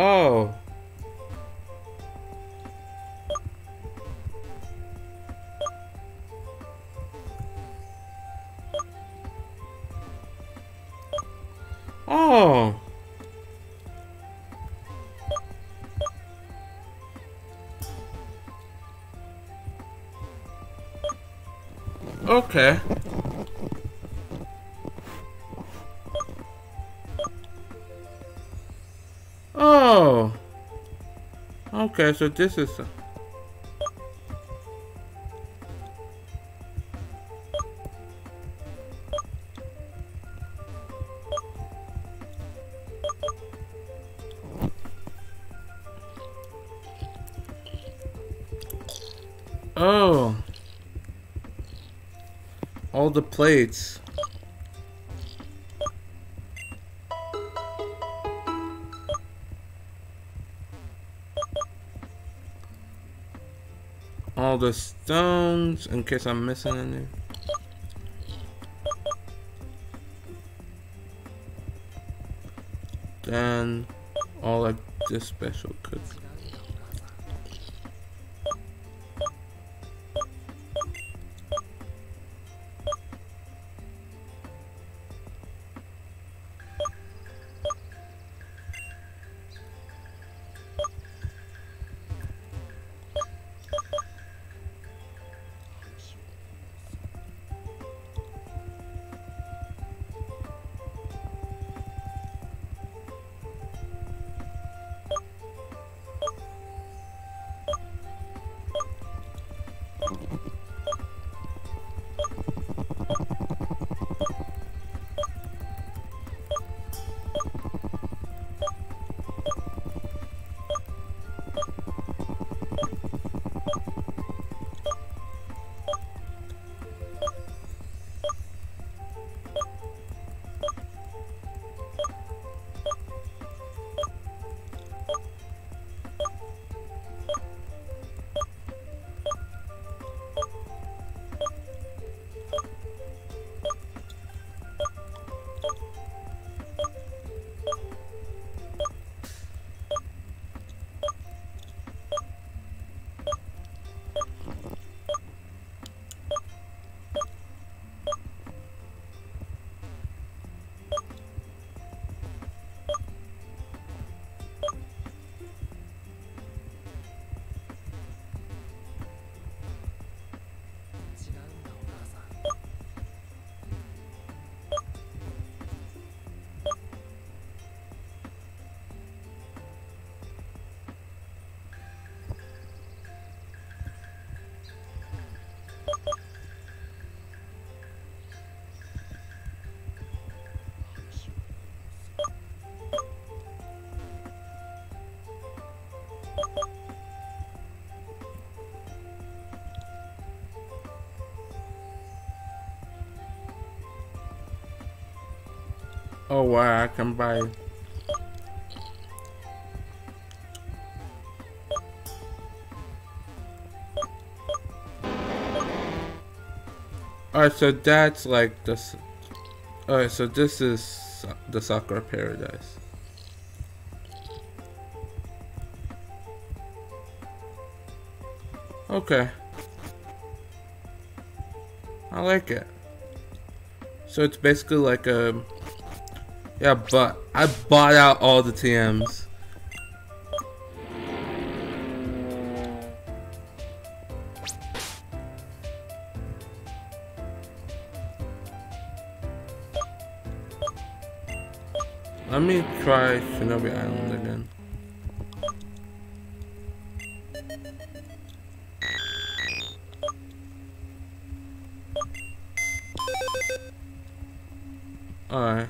Oh. Oh. Okay. Oh. Okay, so this is Oh. All the plates. All the stones, in case I'm missing any. Then all of this special cookie. Oh wow, I can buy Alright, so that's like this. Alright, so this is the Sakura Paradise. Okay. I like it. So it's basically like a... Yeah, but I bought out all the TMs. Let me try Shinobi Island again. Alright.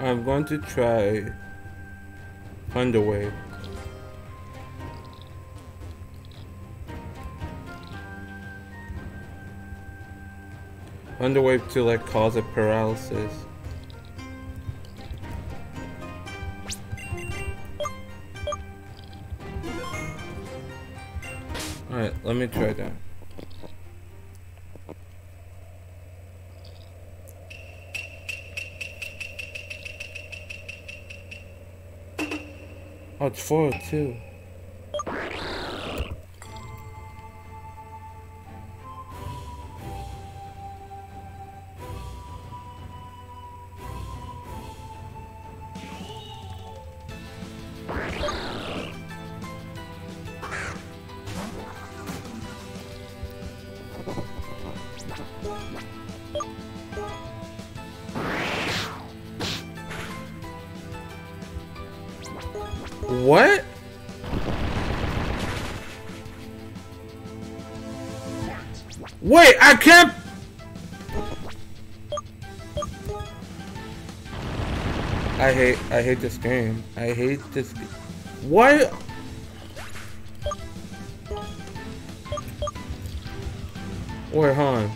I'm going to try Thunder Wave. Thunder Wave to like cause a paralysis. Alright, let me try that. Oh, it's 402. What? Wait, I can't. I hate this game. I hate this. Why? Wait, hold on.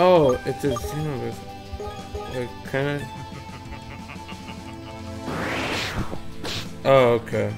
Oh, it's a Xenoverse. Like, kinda. Oh, okay.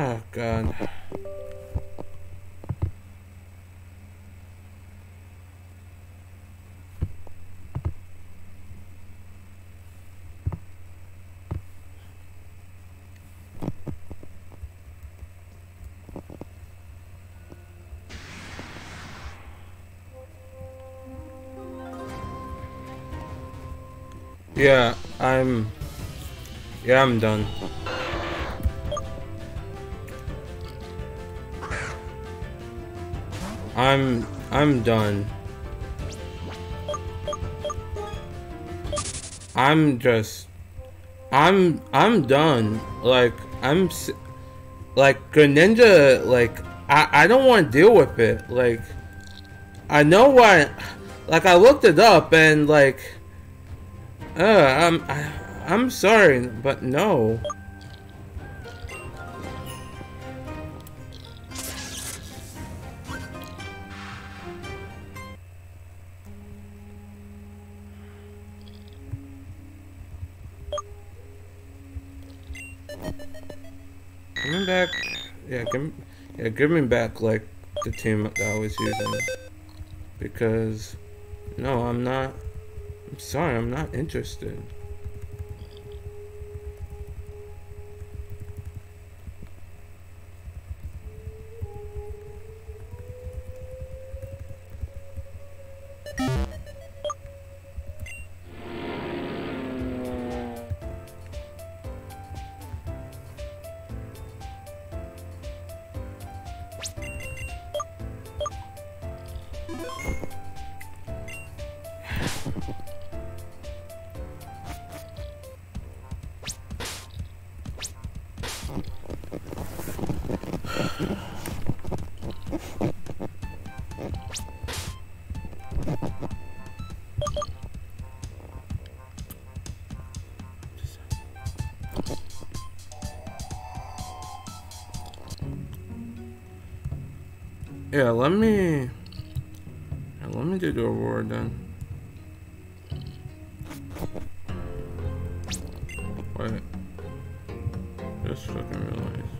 Oh, God. Yeah, I'm done. I'm done. I'm done. Like, like, Greninja, like, I don't want to deal with it. Like, I know why, like, I looked it up and, like, I'm sorry, but no. Give me back, give me back, like, the team that I was using, because, no, I'm not, I'm sorry, I'm not interested. Yeah, let me do the reward then. Wait, just fucking realize,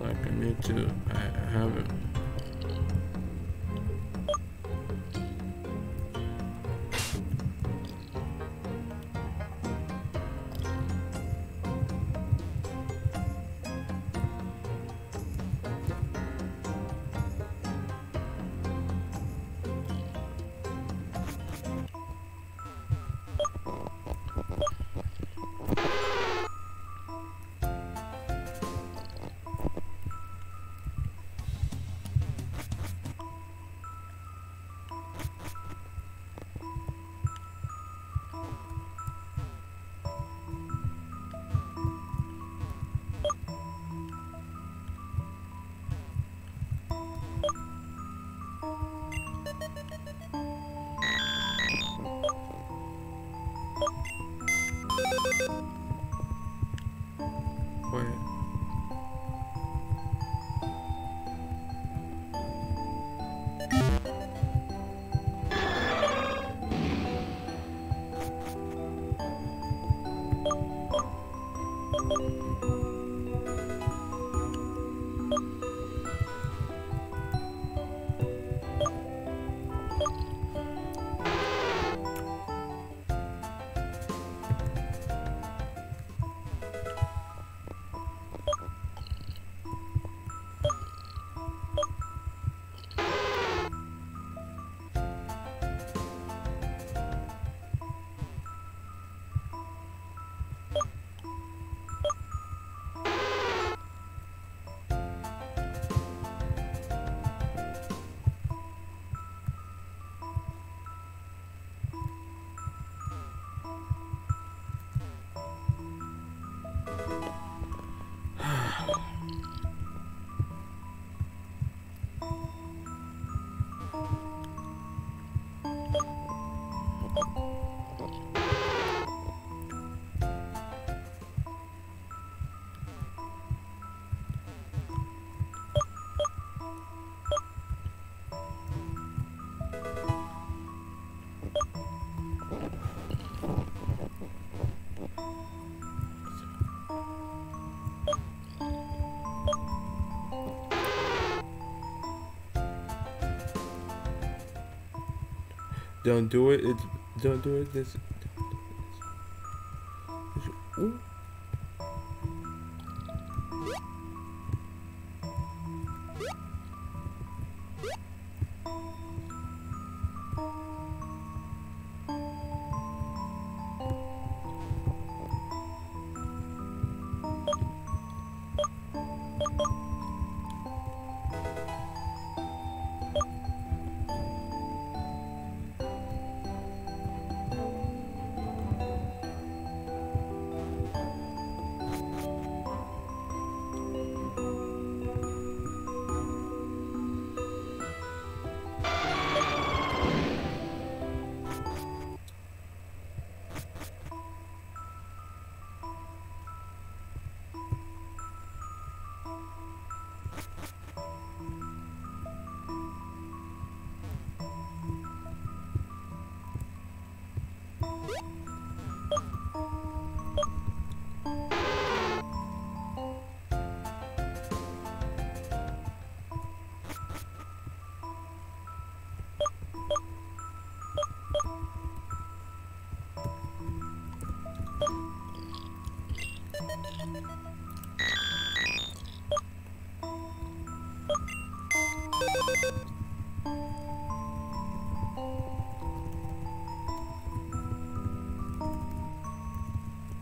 like, I need to, I haven't. Don't do it, don't do it, this. Ooh.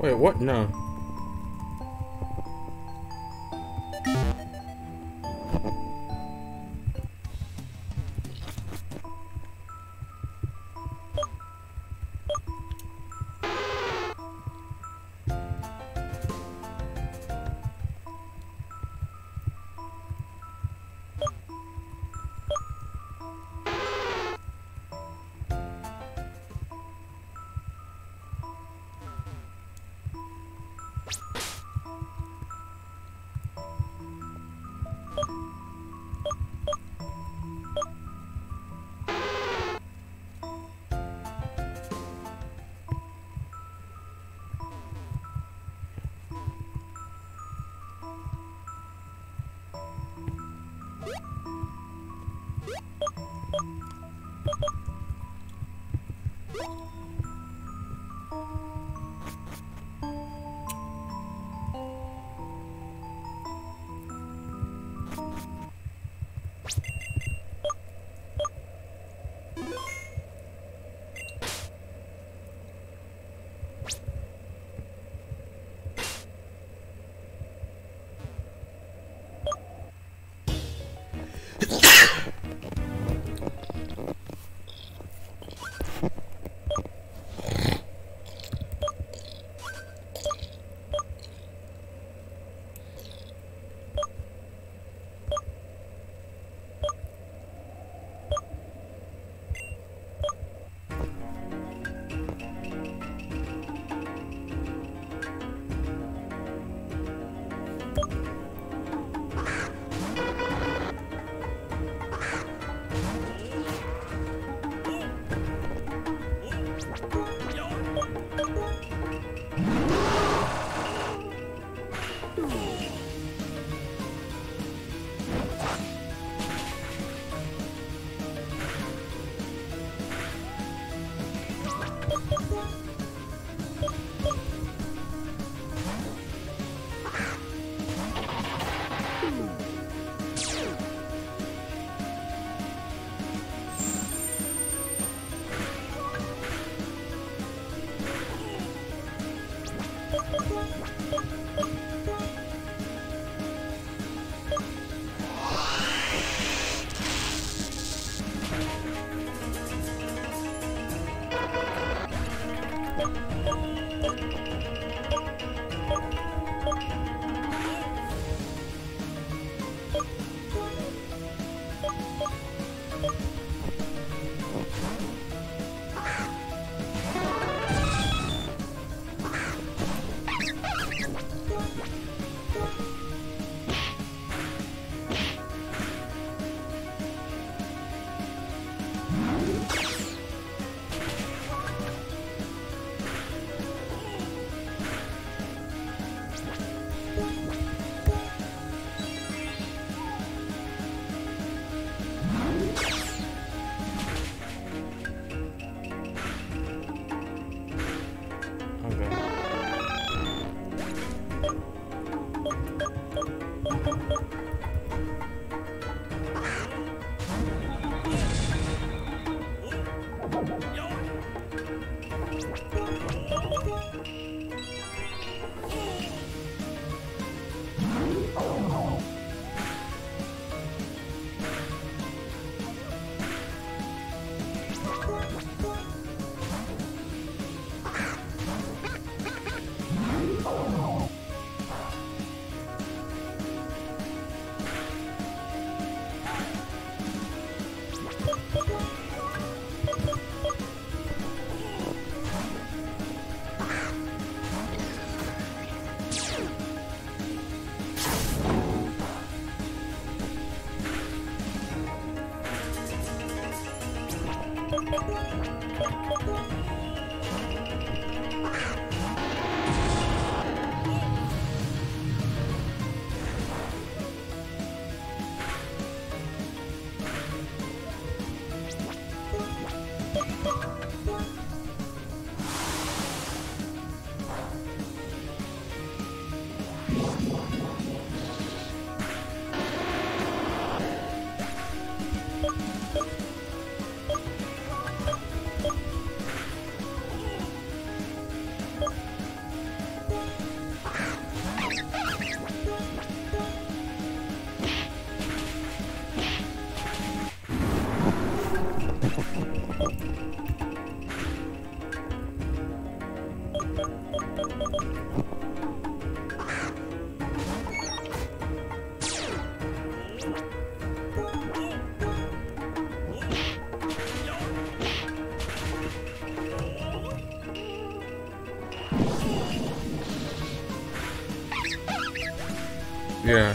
Wait, what? No. Yeah.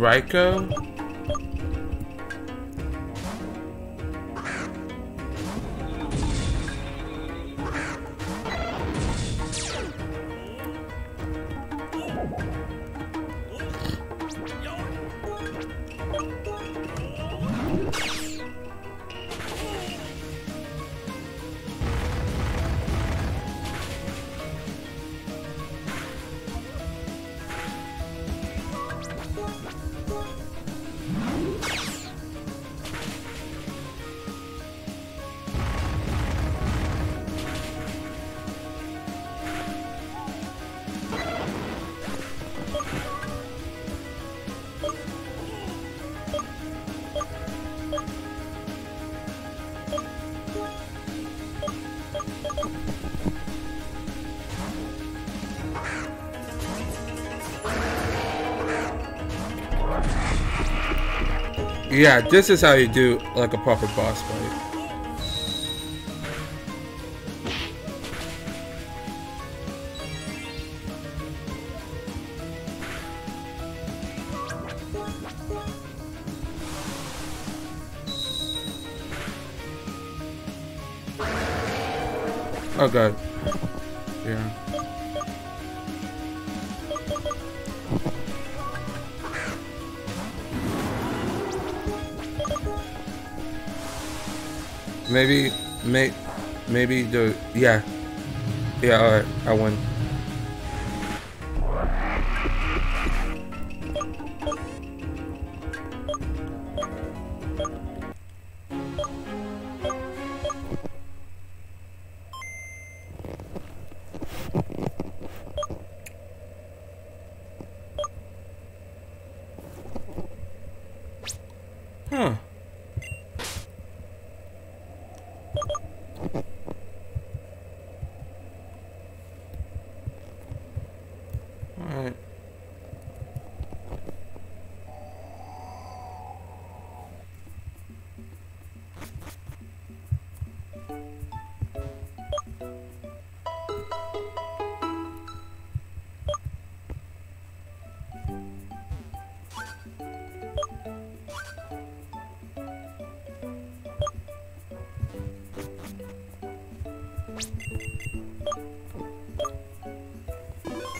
Raikou? Yeah, this is how you do like a proper boss fight. Oh god. Yeah. Maybe the, yeah, alright, I won.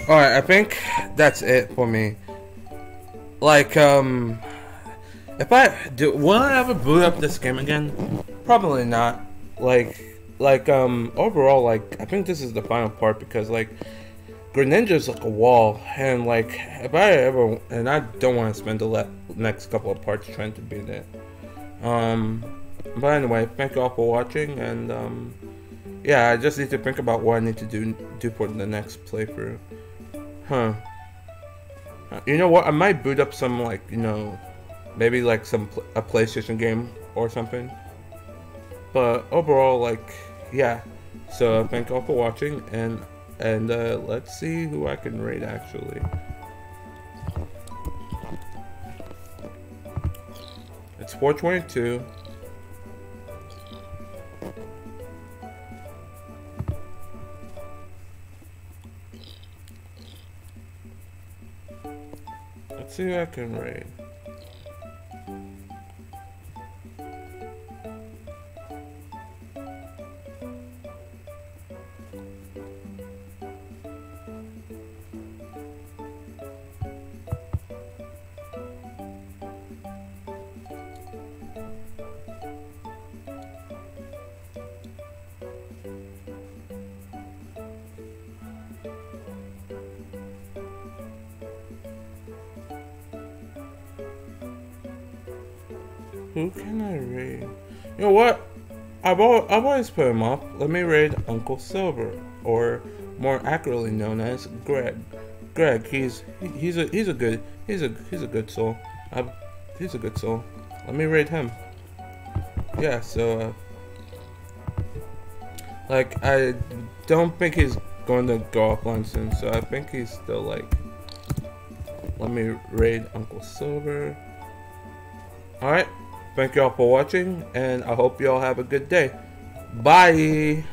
Alright, I think that's it for me. Like, if I do, will I ever boot up this game again? Probably not. Like, overall, like, I think this is the final part because, like, Greninja's like a wall, and like, if I ever, and I don't want to spend the next couple of parts trying to beat it. But anyway, thank you all for watching, and yeah, I just need to think about what I need to do for the next playthrough. Huh. You know what? I might boot up some, like, you know, maybe like a PlayStation game or something. But overall, like, yeah. So thank y'all for watching, and let's see who I can raid actually. It's 422. Second raid. Who can I raid? You know what? I've always put him off. Let me raid Uncle Silver, or more accurately known as Greg. Greg, he's a good soul. Let me raid him. Yeah. So, like, I don't think he's going to go offline soon. So I think he's still like. Let me raid Uncle Silver. All right. Thank y'all for watching, and I hope y'all have a good day. Bye!